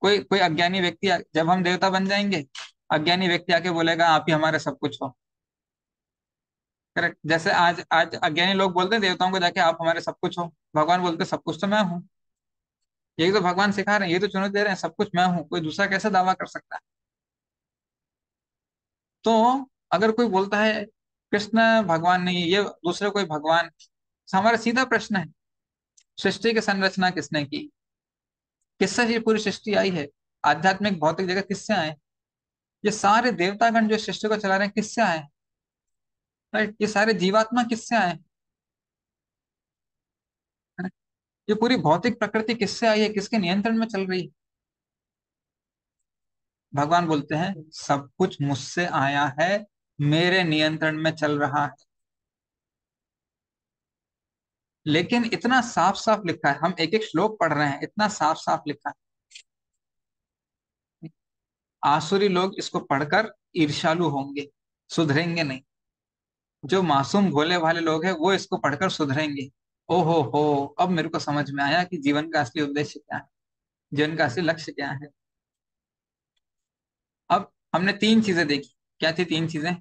कोई अज्ञानी व्यक्ति, जब हम देवता बन जाएंगे, अज्ञानी व्यक्ति आके बोलेगा आप ही हमारे सब कुछ हो, करेक्ट। जैसे आज अज्ञानी लोग बोलते हैं देवताओं को जाके आप हमारे सब कुछ हो, भगवान बोलते सब कुछ तो मैं हूँ। यही तो भगवान सिखा रहे हैं, ये तो चुनौती दे रहे हैं, सब कुछ मैं हूँ। कोई दूसरा कैसे दावा कर सकता है? तो अगर कोई बोलता है कृष्ण भगवान नहीं, ये दूसरे कोई भगवान, हमारा सीधा प्रश्न है, सृष्टि की संरचना किसने की? किससे ये पूरी सृष्टि आई है? आध्यात्मिक भौतिक जगत किससे आए? ये सारे देवतागण जो सृष्टि को चला रहे हैं किससे आए? राइट, ये सारे जीवात्मा किससे आए? ये पूरी भौतिक प्रकृति किससे आई है? किसके नियंत्रण में चल रही है? भगवान बोलते हैं सब कुछ मुझसे आया है, मेरे नियंत्रण में चल रहा है। लेकिन इतना साफ साफ लिखा है, हम एक एक श्लोक पढ़ रहे हैं, इतना साफ साफ लिखा है। आसुरी लोग इसको पढ़कर ईर्ष्यालु होंगे, सुधरेंगे नहीं। जो मासूम भोले वाले लोग हैं वो इसको पढ़कर सुधरेंगे। ओहो हो, अब मेरे को समझ में आया कि जीवन का असली उद्देश्य क्या है, जीवन का असली लक्ष्य क्या है। अब हमने तीन चीजें देखी। क्या थी तीन चीजें?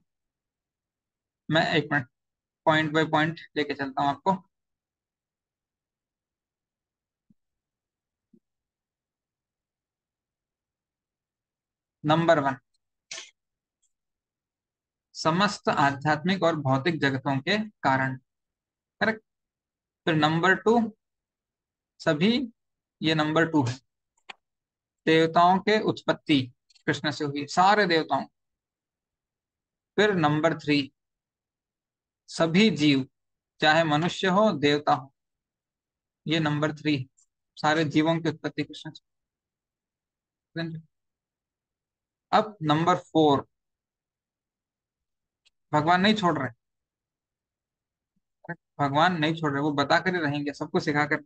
मैं एक मिनट पॉइंट बाय पॉइंट लेके चलता हूं आपको। नंबर 1, समस्त आध्यात्मिक और भौतिक जगतों के कारण, करेक्ट। फिर नंबर 2, सभी, ये नंबर 2 है, देवताओं के उत्पत्ति कृष्ण से हुई, सारे देवताओं। फिर नंबर 3, सभी जीव, चाहे मनुष्य हो देवता हो, ये नंबर 3, सारे जीवों की उत्पत्ति कृष्ण से। अब नंबर 4, भगवान नहीं छोड़ रहे, भगवान नहीं छोड़ रहे, वो बता कर ही रहेंगे, सबको सिखा कर।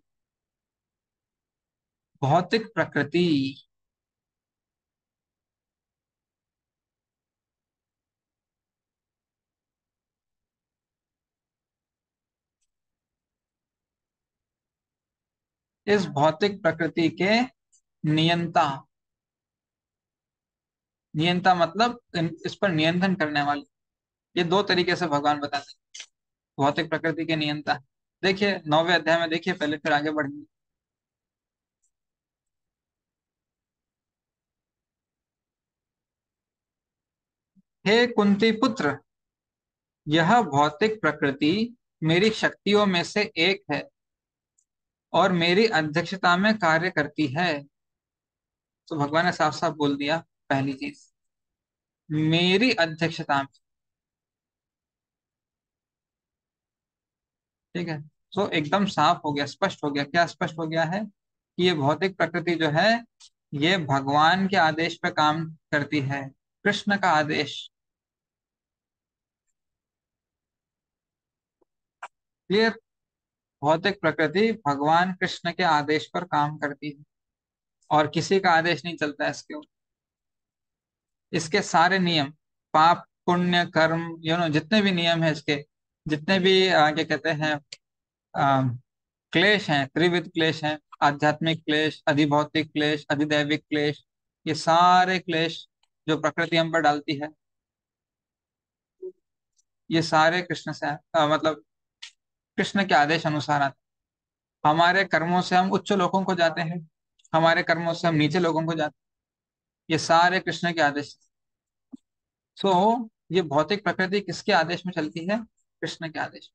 भौतिक प्रकृति, इस भौतिक प्रकृति के नियंता, नियंता मतलब इस पर नियंत्रण करने वाले, ये 2 तरीके से भगवान बताते हैं भौतिक प्रकृति के नियंता। देखिए 9वें अध्याय में, देखिए पहले, फिर आगे बढ़ेंगे। हे कुंती पुत्र, यह भौतिक प्रकृति मेरी शक्तियों में से एक है और मेरी अध्यक्षता में कार्य करती है। तो भगवान ने साफ साफ बोल दिया, पहली चीज मेरी अध्यक्षता में, ठीक है। तो एकदम साफ हो गया, स्पष्ट हो गया। क्या स्पष्ट हो गया है कि ये भौतिक प्रकृति जो है ये भगवान के आदेश पर काम करती है, कृष्ण का आदेश। क्लियर, भौतिक प्रकृति भगवान कृष्ण के आदेश पर काम करती है और किसी का आदेश नहीं चलता है इसके ऊपर। इसके सारे नियम, पाप पुण्य कर्म, यू नो, जितने भी नियम है इसके, जितने भी क्या कहते हैं क्लेश हैं, त्रिविध क्लेश हैं, आध्यात्मिक क्लेश, अधिभौतिक क्लेश, अधिदैविक क्लेश, ये सारे क्लेश जो प्रकृति हम पर डालती है, ये सारे कृष्ण से मतलब कृष्ण के आदेश अनुसार आते। हमारे कर्मों से हम उच्च लोगों को जाते हैं, हमारे कर्मों से हम नीचे लोगों को जाते हैं, ये सारे कृष्ण के आदेश। सो ये भौतिक प्रकृति किसके आदेश में चलती है? कृष्ण के आदेश।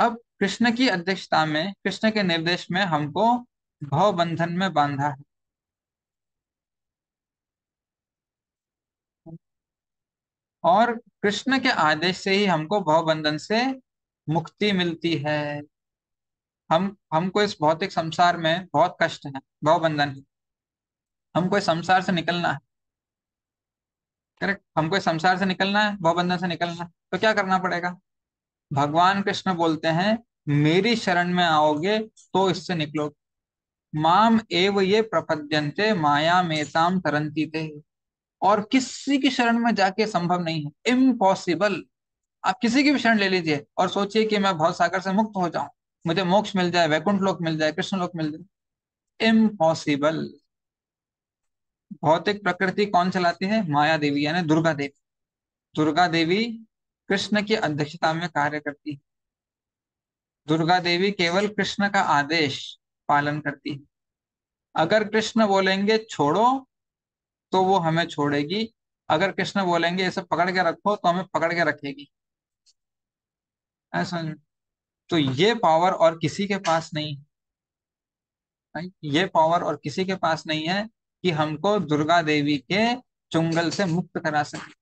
अब कृष्ण की अध्यक्षता में, कृष्ण के निर्देश में हमको भव बंधन में बांधा है। और कृष्ण के आदेश से ही हमको भव बंधन से मुक्ति मिलती है। हमको इस भौतिक संसार में बहुत कष्ट है, भव बंधन है, हमको इस संसार से निकलना है, करेक्ट। हमको इस संसार से निकलना है, भव बंधन से निकलना है, तो क्या करना पड़ेगा? भगवान कृष्ण बोलते हैं मेरी शरण में आओगे तो इससे निकलोगे। माम एव ये प्रपद्यन्ते माया मेताम तरंती ते, और किसी की शरण में जाके संभव नहीं है, इम्पॉसिबल। आप किसी की भी शरण ले लीजिए और सोचिए कि मैं भव सागर से मुक्त हो जाऊं, मुझे मोक्ष मिल जाए, वैकुंठ लोक मिल जाए, कृष्ण लोक मिल जाए, इम्पॉसिबल। भौतिक प्रकृति कौन चलाती है? माया देवी, यानी दुर्गा देवी। दुर्गा देवी कृष्ण की अध्यक्षता में कार्य करती है। दुर्गा देवी केवल कृष्ण का आदेश पालन करती है। अगर कृष्ण बोलेंगे छोड़ो तो वो हमें छोड़ेगी, अगर कृष्ण बोलेंगे इसे पकड़ के रखो तो हमें पकड़ के रखेगी, ऐसा। तो ये पावर और किसी के पास नहीं है, ये पावर और किसी के पास नहीं है कि हमको दुर्गा देवी के चुंगल से मुक्त करा सके।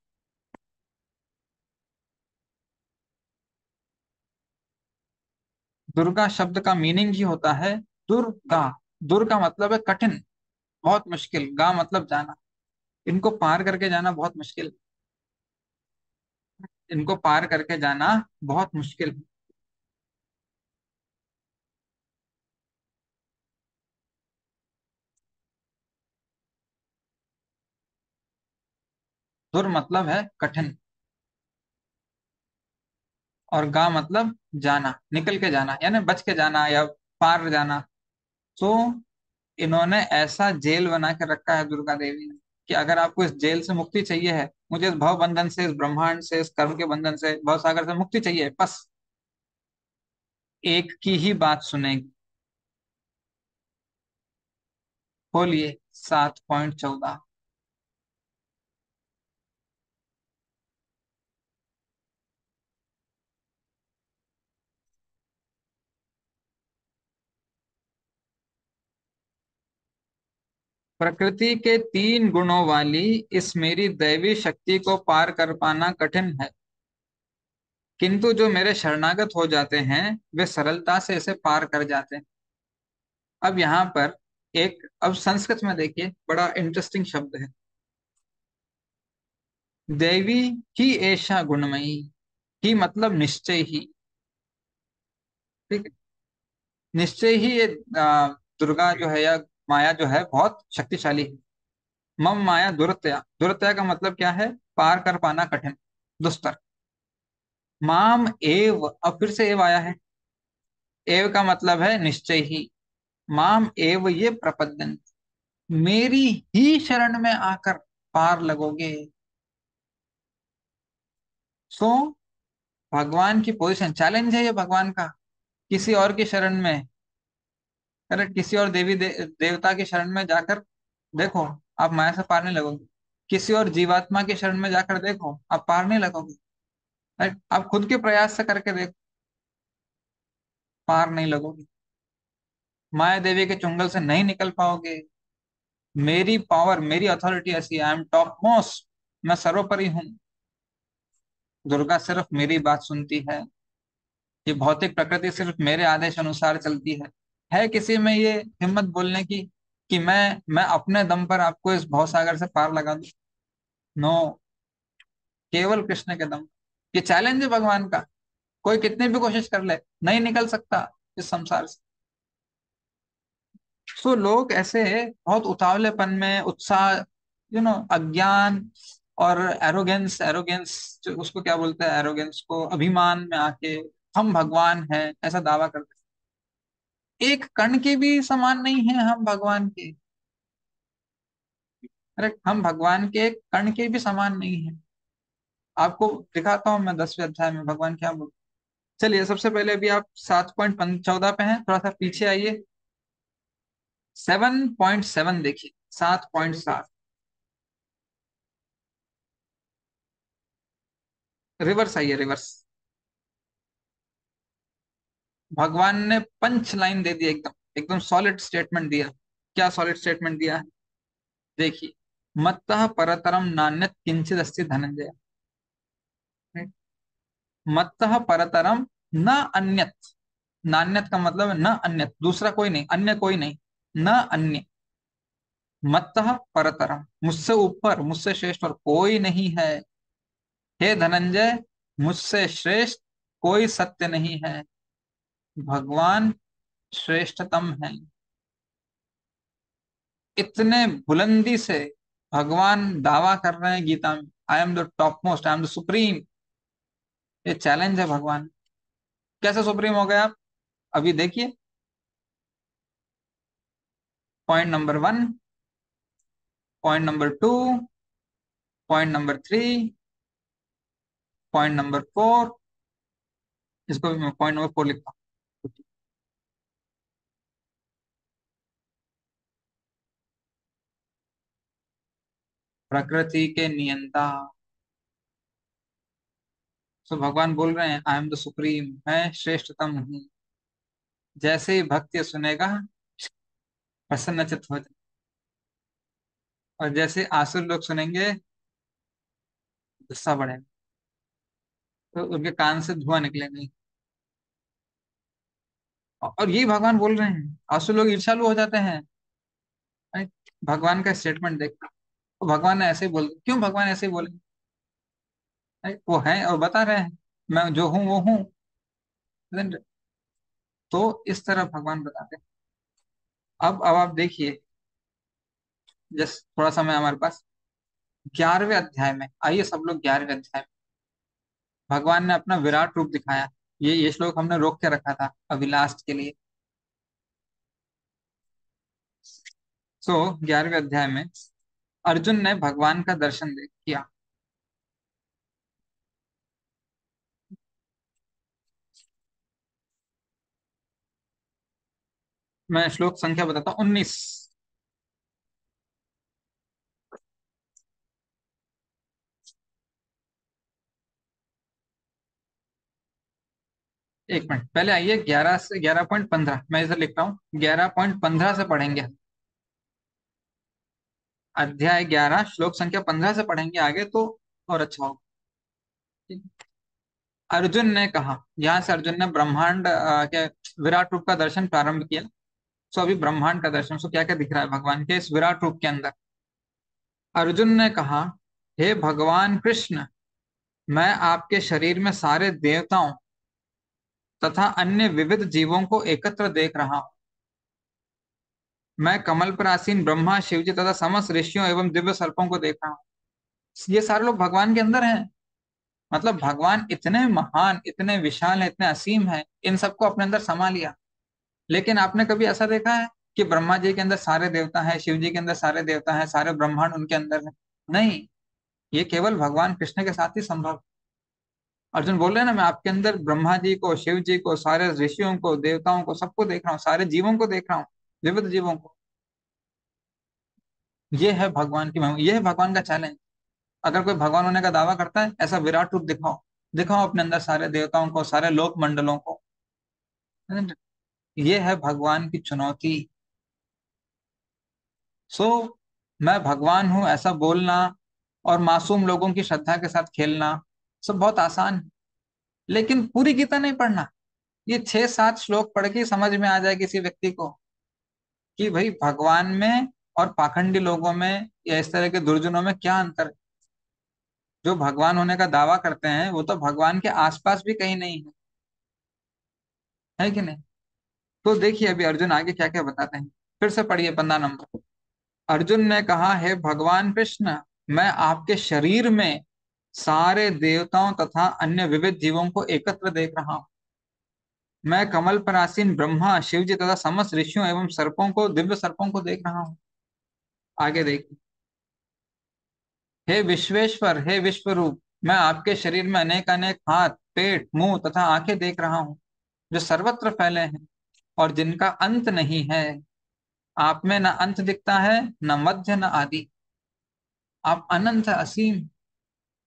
दुर्गा शब्द का मीनिंग ही होता है दुर्गा। दुर्गा मतलब है कठिन, बहुत मुश्किल, गा मतलब जाना। इनको पार करके जाना बहुत मुश्किल, इनको पार करके जाना बहुत मुश्किल। दुर मतलब है कठिन और गा मतलब जाना, निकल के जाना, यानी बच के जाना या पार जाना। तो इन्होंने ऐसा जेल बना के रखा है दुर्गा देवी ने कि अगर आपको इस जेल से मुक्ति चाहिए है, मुझे इस भव बंधन से, इस ब्रह्मांड से, इस कर्म के बंधन से, भव सागर से मुक्ति चाहिए, बस एक की ही बात सुनेगी। बोलिए 7.14 प्रकृति के तीन गुणों वाली इस मेरी दैवी शक्ति को पार कर पाना कठिन है, किंतु जो मेरे शरणागत हो जाते हैं वे सरलता से इसे पार कर जाते हैं। अब यहाँ पर एक, अब संस्कृत में देखिए बड़ा इंटरेस्टिंग शब्द है, दैवी ही ऐसा गुणमयी, ही मतलब निश्चय ही, ठीक है, निश्चय ही ये दुर्गा जो है या माया जो है बहुत शक्तिशाली है। मम माया दुरतया, दुरतया का मतलब क्या है, पार कर पाना कठिन, दुस्तर। माम एव, अब फिर से एव आया है, एव का मतलब है निश्चय ही, माम एव ये प्रपद्यन्त, मेरी ही शरण में आकर पार लगोगे। सो भगवान की पोजीशन चैलेंज है ये, भगवान का, किसी और की शरण में, करेक्ट, किसी और देवता की शरण में जाकर देखो आप माया से पार नहीं लगोगे, किसी और जीवात्मा की शरण में जाकर देखो आप पार नहीं लगोगे, राइट, आप खुद के प्रयास से करके देखो पार नहीं लगोगे, माया देवी के चुंगल से नहीं निकल पाओगे। मेरी पावर, मेरी अथॉरिटी ऐसी, आई एम टॉप मोस्ट, मैं सर्वोपरि हूं। दुर्गा सिर्फ मेरी बात सुनती है, ये भौतिक प्रकृति सिर्फ मेरे आदेश अनुसार चलती है किसी में ये हिम्मत बोलने की कि मैं अपने दम पर आपको इस भवसागर से पार लगा दूं? नो, केवल कृष्ण के दम। ये चैलेंज है भगवान का, कोई कितनी भी कोशिश कर ले नहीं निकल सकता इस संसार से। सो लोग ऐसे बहुत उतावलेपन में, उत्साह, अज्ञान और एरोगेंस, उसको क्या बोलते हैं, एरोगेंस को, अभिमान में आके हम भगवान हैं ऐसा दावा करते हैं। एक कण के भी समान नहीं है हम भगवान के, करेक्ट, हम भगवान के एक कण के भी समान नहीं है। आपको दिखाता हूं मैं 10वें अध्याय में भगवान क्या बोलते। चलिए, सबसे पहले अभी आप 7.14 पे हैं, थोड़ा सा पीछे आइए, 7.7 देखिए, 7.7 रिवर्स आइए, रिवर्स। भगवान ने पंच लाइन दे दी, एकदम सॉलिड स्टेटमेंट दिया। क्या सॉलिड स्टेटमेंट दिया है देखिए, मत्तः परतरम नान्यत् किंचित् अस्ति धनंजय, मत्तः परतरम न अन्यत, नान्यत का मतलब है न अन्यत, दूसरा कोई नहीं, अन्य कोई नहीं, न अन्य, मत्तः परतरम, मुझसे ऊपर, मुझसे श्रेष्ठ और कोई नहीं है। हे धनंजय, मुझसे श्रेष्ठ कोई सत्य नहीं है, भगवान श्रेष्ठतम है। इतने बुलंदी से भगवान दावा कर रहे हैं गीता में, I am the top most, I am the supreme. ये चैलेंज है भगवान, कैसे सुप्रीम हो गए आप, अभी देखिए। Point number 1, point number 2, point number 3, point number 4, इसको भी मैं पॉइंट नंबर 4 लिखता हूँ। प्रकृति के नियंता, तो भगवान बोल रहे हैं आई एम द सुप्रीम, मैं श्रेष्ठतम हूं। जैसे ही भक्त सुनेगा प्रसन्नचित हो जाए, और जैसे आसुर लोग सुनेंगे गुस्सा बढ़ेगा, तो उनके कान से धुआं निकलेगा। और ये भगवान बोल रहे हैं, आसुर लोग ईर्ष्यालु हो जाते हैं। भगवान का स्टेटमेंट देखता, तो भगवान ने ऐसे बोल, क्यों भगवान ऐसे बोले, वो हैं और बता रहे हैं मैं जो हूं वो हूं, तो इस तरह भगवान बताते हैं। अब आप देखिए, जस्ट थोड़ा समय हमारे पास, 11वें अध्याय में आइए सब लोग। 11वें अध्याय में भगवान ने अपना विराट रूप दिखाया। ये श्लोक हमने रोक के रखा था अभी लास्ट के लिए। सो 11वें अध्याय में अर्जुन ने भगवान का दर्शन किया। मैं श्लोक संख्या बताता हूं, 19। एक मिनट, पहले आइए 11 से 11.15, मैं इधर लिख रहा हूँ, 11.15 से पढ़ेंगे। अध्याय 11 श्लोक संख्या 15 से पढ़ेंगे आगे तो और अच्छा होगा। अर्जुन ने कहा, यहाँ से अर्जुन ने ब्रह्मांड के विराट रूप का दर्शन प्रारंभ किया। सो अभी ब्रह्मांड का दर्शन, सो क्या क्या दिख रहा है भगवान के इस विराट रूप के अंदर। अर्जुन ने कहा, हे भगवान कृष्ण, मैं आपके शरीर में सारे देवताओं तथा अन्य विविध जीवों को एकत्र देख रहा हूँ। मैं कमल पर आसीन ब्रह्मा, शिवजी तथा समस्त ऋषियों एवं दिव्य सर्पों को देख रहा हूँ। ये सारे लोग भगवान के अंदर हैं। मतलब भगवान इतने महान, इतने विशाल है, इतने असीम है, इन सबको अपने अंदर समा लिया। लेकिन आपने कभी ऐसा देखा है कि ब्रह्मा जी के अंदर सारे देवता है, शिव जी के अंदर सारे देवता है, सारे ब्रह्मांड उनके अंदर है? नहीं, ये केवल भगवान कृष्ण के साथ ही संभव। अर्जुन बोल रहे ना, मैं आपके अंदर ब्रह्मा जी को, शिव जी को, सारे ऋषियों को, देवताओं को, सबको देख रहा हूँ, सारे जीवों को देख रहा हूँ, विविध जीवों को। ये है भगवान की महिमा, ये है भगवान का चैलेंज। अगर कोई भगवान होने का दावा करता है, ऐसा विराट रूप दिखाओ, दिखाओ अपने अंदर सारे देवताओं को, सारे लोक मंडलों को। ये है भगवान की चुनौती। सो मैं भगवान हूं ऐसा बोलना और मासूम लोगों की श्रद्धा के साथ खेलना सब बहुत आसान है, लेकिन पूरी गीता नहीं पढ़ना। ये 6-7 श्लोक पढ़ के समझ में आ जाए किसी व्यक्ति को कि भाई भगवान में और पाखंडी लोगों में या इस तरह के दुर्जनों में क्या अंतर है। जो भगवान होने का दावा करते हैं वो तो भगवान के आसपास भी कहीं नहीं है, है कि नहीं? तो देखिए अभी अर्जुन आगे क्या क्या बताते हैं, फिर से पढ़िए 15 नंबर। अर्जुन ने कहा, हे भगवान कृष्ण, मैं आपके शरीर में सारे देवताओं तथा अन्य विविध जीवों को एकत्र देख रहा हूँ। मैं कमल पर आसीन ब्रह्मा, शिवजी तथा समस्त ऋषियों एवं सर्पों को, दिव्य सर्पों को देख रहा हूँ। आगे देखिए, हे विश्वेश्वर, हे विश्वरूप, मैं आपके शरीर में अनेक अनेक हाथ, पेट, मुंह तथा आंखें देख रहा हूँ, जो सर्वत्र फैले हैं और जिनका अंत नहीं है। आप में न अंत दिखता है, न मध्य, न आदि। आप अनंत असीम।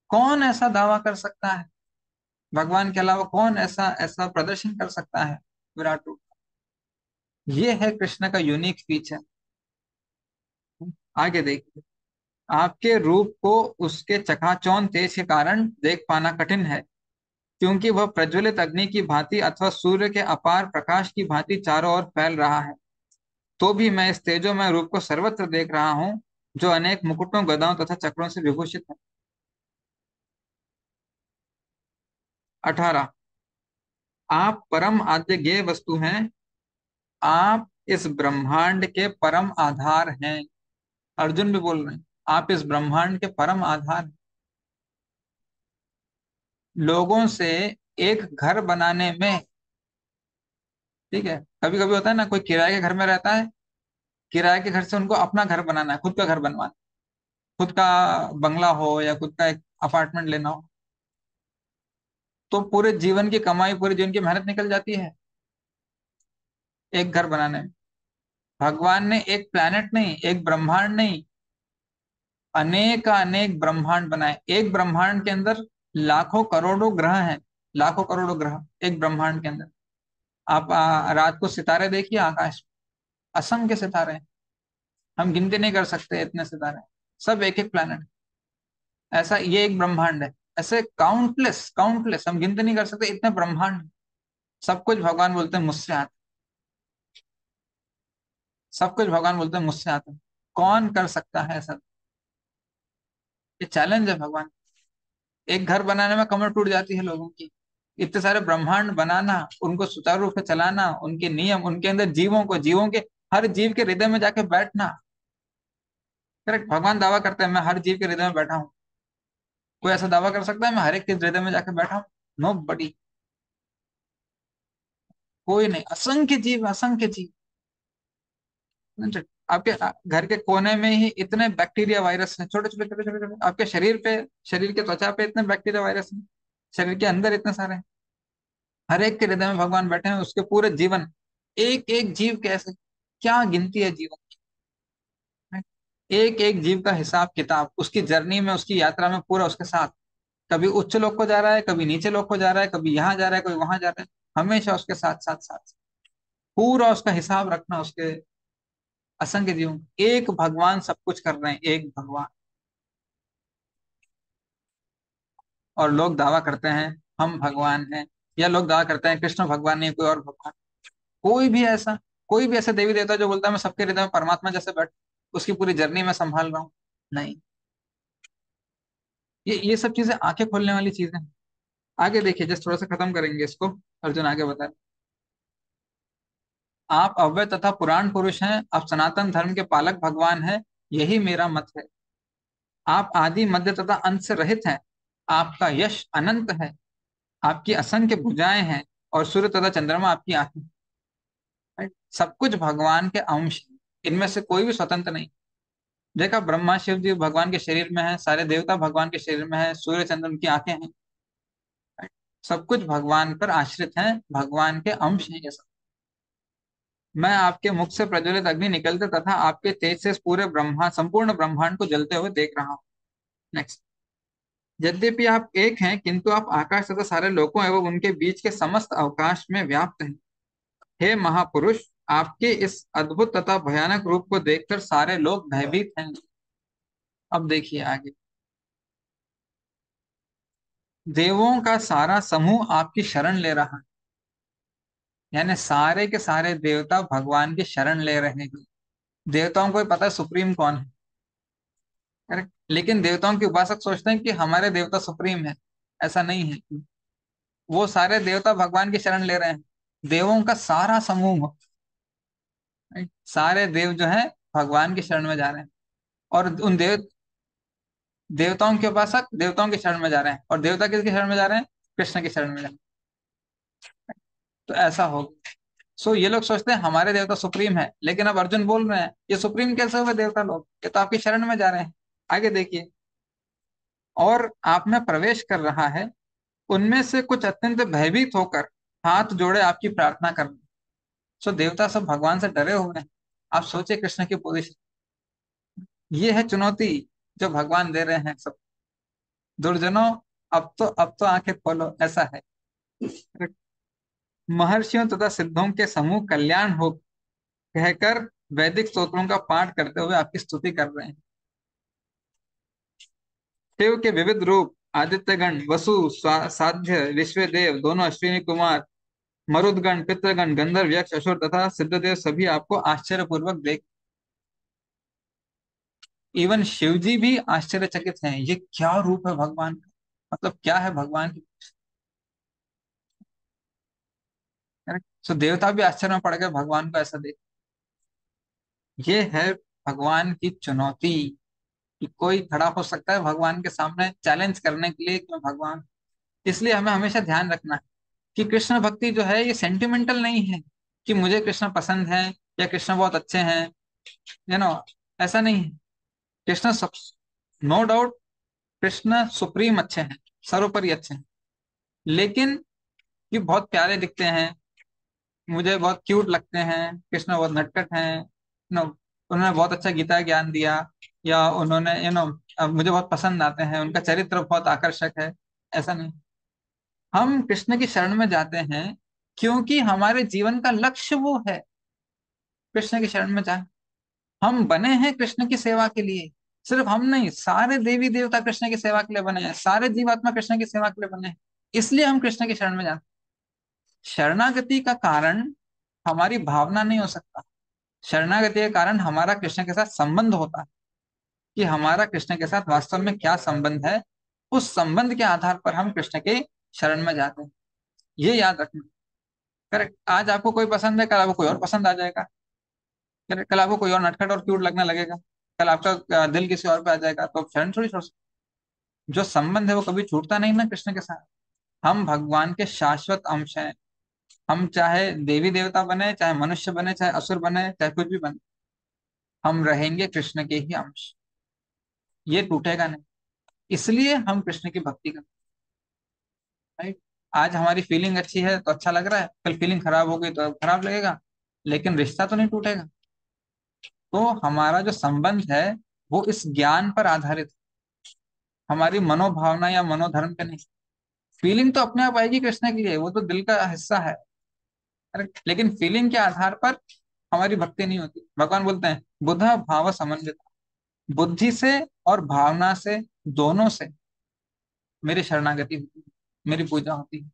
कौन ऐसा दावा कर सकता है? भगवान के अलावा कौन ऐसा प्रदर्शन कर सकता है विराट रूप? ये है कृष्ण का यूनिक फीचर। आगे देखिए, आपके रूप को उसके चकाचौंध तेज के कारण देख पाना कठिन है, क्योंकि वह प्रज्वलित अग्नि की भांति अथवा सूर्य के अपार प्रकाश की भांति चारों ओर फैल रहा है। तो भी मैं इस तेजोमय रूप को सर्वत्र देख रहा हूँ, जो अनेक मुकुटों, गदाओं तथा चक्रों से विभूषित है। 18, आप परम आद्य ज्ञेय वस्तु हैं, आप इस ब्रह्मांड के परम आधार हैं। अर्जुन भी बोल रहे हैं, आप इस ब्रह्मांड के परम आधार हैं। लोगों से एक घर बनाने में, ठीक है, कभी कभी होता है ना, कोई किराए के घर में रहता है, किराए के घर से उनको अपना घर बनाना है, खुद का घर बनवाना, खुद का बंगला हो या खुद का एक अपार्टमेंट लेना हो, तो पूरे जीवन की कमाई, पूरे जीवन की मेहनत निकल जाती है एक घर बनाने में। भगवान ने एक प्लैनेट नहीं, एक ब्रह्मांड नहीं, अनेक ब्रह्मांड बनाए। एक ब्रह्मांड के अंदर लाखों करोड़ों ग्रह हैं, लाखों करोड़ों ग्रह एक ब्रह्मांड के अंदर। आप रात को सितारे देखिए आकाश, असंख्य सितारे हैं, हम गिनती नहीं कर सकते इतने सितारे, सब एक एक प्लैनेट। ऐसा ये एक ब्रह्मांड है, ऐसे काउंटलेस हम गिनती नहीं कर सकते, इतने ब्रह्मांड। सब कुछ भगवान बोलते हैं मुझसे आता, सब कुछ भगवान बोलते हैं मुझसे आता। कौन कर सकता है ऐसा? ये चैलेंज है भगवान। एक घर बनाने में कमर टूट जाती है लोगों की, इतने सारे ब्रह्मांड बनाना, उनको सुचारू रूप से चलाना, उनके नियम, उनके अंदर जीवों को, जीवों के हर जीव के हृदय में जाके बैठना। करेक्ट, भगवान दावा करते हैं मैं हर जीव के हृदय में बैठा हूँ। कोई ऐसा दावा कर सकता है मैं हर एक के हृदय में जाकर बैठा हूं? नोबडी, कोई नहीं। असंख्य जीव, असंख्य जीव। आपके घर के कोने में ही इतने बैक्टीरिया, वायरस हैं, छोटे छोटे छोटे छोटे छोटे। आपके शरीर पे, शरीर के त्वचा पे इतने बैक्टीरिया, वायरस हैं, शरीर के अंदर इतने सारे हैं। हर एक के हृदय में भगवान बैठे हैं, उसके पूरे जीवन, एक एक जीव कैसे, क्या गिनती है जीवन की। एक एक जीव का हिसाब किताब, उसकी जर्नी में, उसकी यात्रा में पूरा उसके साथ। कभी उच्च लोक को जा रहा है, कभी नीचे लोक को जा रहा है, कभी यहाँ जा रहा है, कभी वहां जा रहा है, हमेशा उसके साथ पूरा उसका हिसाब रखना, उसके असंख्य जीव, एक भगवान सब कुछ कर रहे हैं, एक भगवान। और लोग दावा करते हैं हम भगवान हैं, या लोग दावा करते हैं कृष्ण भगवान नहीं कोई और भगवान। कोई भी ऐसा देवी देवता जो बोलता है मैं सबके हृदय में परमात्मा जैसे बैठ उसकी पूरी जर्नी में संभाल रहा हूँ, नहीं। ये सब चीजें आंखें खोलने वाली चीजें हैं। आगे देखिए, जस्ट थोड़ा सा खत्म करेंगे इसको। अर्जुन आगे बताए, आप अव्यय तथा पुराण पुरुष हैं, आप सनातन धर्म के पालक भगवान हैं, यही मेरा मत है। आप आदि मध्य तथा अंत से रहित हैं, आपका यश अनंत है, आपकी असंख्य भुजाएं हैं और सूर्य तथा चंद्रमा आपकी आंखें। सब कुछ भगवान के अंश है, इनमें से कोई भी स्वतंत्र नहीं। देखा, ब्रह्मा शिव जी भगवान के शरीर में है, सारे देवता भगवान के शरीर में है, सूर्य चंद्र की आंखें हैं, सब कुछ भगवान पर आश्रित हैं, भगवान के अंश हैं ये सब। मैं आपके मुख से प्रज्वलित अग्नि निकलते तथा आपके तेज से पूरे संपूर्ण ब्रह्मांड को जलते हुए देख रहा हूँ। नेक्स्ट, यद्यपि आप एक हैं किंतु आप आकाश तथा सारे लोकों एवं उनके बीच के समस्त अवकाश में व्याप्त हैं। हे महापुरुष, आपके इस अद्भुत तथा भयानक रूप को देखकर सारे लोग भयभीत हैं। अब देखिए आगे, देवों का सारा समूह आपकी शरण ले रहा है, यानी सारे के सारे देवता भगवान की शरण ले रहे हैं। देवताओं को पता है सुप्रीम कौन है, करेक्ट? लेकिन देवताओं के उपासक सोचते हैं कि हमारे देवता सुप्रीम है, ऐसा नहीं है। वो सारे देवता भगवान की शरण ले रहे हैं, देवों का सारा समूह, सारे देव जो है भगवान की शरण में जा रहे हैं, और उन देवताओं के उपासक देवताओं की शरण में जा रहे हैं, और देवता किसकी शरण में जा रहे हैं? कृष्ण की शरण में जा रहे हैं। तो ऐसा होगा। सो ये लोग सोचते हैं हमारे देवता सुप्रीम है, लेकिन अब अर्जुन बोल रहे हैं ये सुप्रीम कैसे हुए देवता लोग, ये तो आपकी शरण में जा रहे हैं। आगे देखिए, और आप में प्रवेश कर रहा है, उनमें से कुछ अत्यंत भयभीत होकर हाथ जोड़े आपकी प्रार्थना कर। सो देवता सब भगवान से डरे हुए हैं। आप सोचे कृष्ण की पोजीशन, ये है चुनौती जो भगवान दे रहे हैं सब। दुर्जनों, अब तो आंखें खोलो, ऐसा है। महर्षियों तथा सिद्धों के समूह कल्याण हो कहकर वैदिक स्तोत्रों का पाठ करते हुए आपकी स्तुति कर रहे हैं। शिव के विविध रूप आदित्यगण, वसु, साध्य, विश्वदेव, दोनों अश्विनी कुमार, मरुदगण, पितृगण, गंधर्व, यक्ष, असुर तथा सिद्धदेव सभी आपको आश्चर्यपूर्वक देख। इवन शिवजी भी आश्चर्यचकित हैं, ये क्या रूप है भगवान का, मतलब क्या है भगवान की। तो देवता भी आश्चर्य में पड़ गए भगवान को ऐसा देख। ये है भगवान की चुनौती कि कोई खड़ा हो सकता है भगवान के सामने चैलेंज करने के लिए कि मैं भगवान। इसलिए हमें हमेशा ध्यान रखना है कि कृष्ण भक्ति जो है ये सेंटिमेंटल नहीं है कि मुझे कृष्ण पसंद है या कृष्ण बहुत अच्छे हैं, ऐसा नहीं है। कृष्ण सब, नो डाउट कृष्ण सुप्रीम अच्छे हैं, सर्वोपरि अच्छे हैं, लेकिन ये बहुत प्यारे दिखते हैं, मुझे बहुत क्यूट लगते हैं, कृष्ण बहुत नटखट हैं, उन्होंने बहुत अच्छा गीता ज्ञान दिया, या उन्होंने मुझे बहुत पसंद आते हैं, उनका चरित्र बहुत आकर्षक है, ऐसा नहीं। हम कृष्ण की शरण में जाते हैं क्योंकि हमारे जीवन का लक्ष्य वो है, कृष्ण की शरण में जाए। हम बने हैं कृष्ण की सेवा के लिए, सिर्फ हम नहीं, सारे देवी देवता कृष्ण की सेवा के लिए बने हैं, सारे जीवात्मा कृष्ण की सेवा के लिए बने हैं, इसलिए हम कृष्ण की शरण में जाते हैं। शरणागति का कारण हमारी भावना नहीं हो सकता, शरणागति के कारण हमारा कृष्ण के साथ संबंध होता है कि हमारा कृष्ण के साथ वास्तव में क्या संबंध है, उस संबंध के आधार पर हम कृष्ण के शरण में जाते हैं, ये याद रखना, करेक्ट? आज आपको कोई पसंद है, कल आपको कोई और पसंद आ जाएगा, करेक्ट? कल आपको कोई और नटखट और क्यूट लगने लगेगा, कल आपका दिल किसी और पे आ जाएगा, तो आप शरण छोड़िए। जो संबंध है वो कभी छूटता नहीं ना कृष्ण के साथ। हम भगवान के शाश्वत अंश हैं, हम चाहे देवी देवता बने, चाहे मनुष्य बने, चाहे असुर बने, चाहे कुछ भी बने, हम रहेंगे कृष्ण के ही अंश, ये टूटेगा नहीं। इसलिए हम कृष्ण की भक्ति करते हैं। आज हमारी फीलिंग अच्छी है तो अच्छा लग रहा है, कल फीलिंग खराब हो गई तो खराब लगेगा, लेकिन रिश्ता तो नहीं टूटेगा। तो हमारा जो संबंध है वो इस ज्ञान पर आधारित है, हमारी मनोभावना या मनोधर्म पे नहीं। फीलिंग तो अपने आप आएगी कृष्ण के लिए, वो तो दिल का हिस्सा है, लेकिन फीलिंग के आधार पर हमारी भक्ति नहीं होती। भगवान बोलते हैं बुद्ध भाव समन्वित, बुद्धि से और भावना से दोनों से मेरी शरणागति होती है, मेरी पूजा होती है।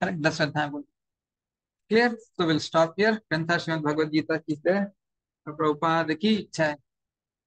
करेक्ट, 10 अध्याय बोलते क्लियर। तो विल स्टॉप हियर। ग्रंथ श्रीमद् भगवद गीता की जय, प्रभुपाद की जय।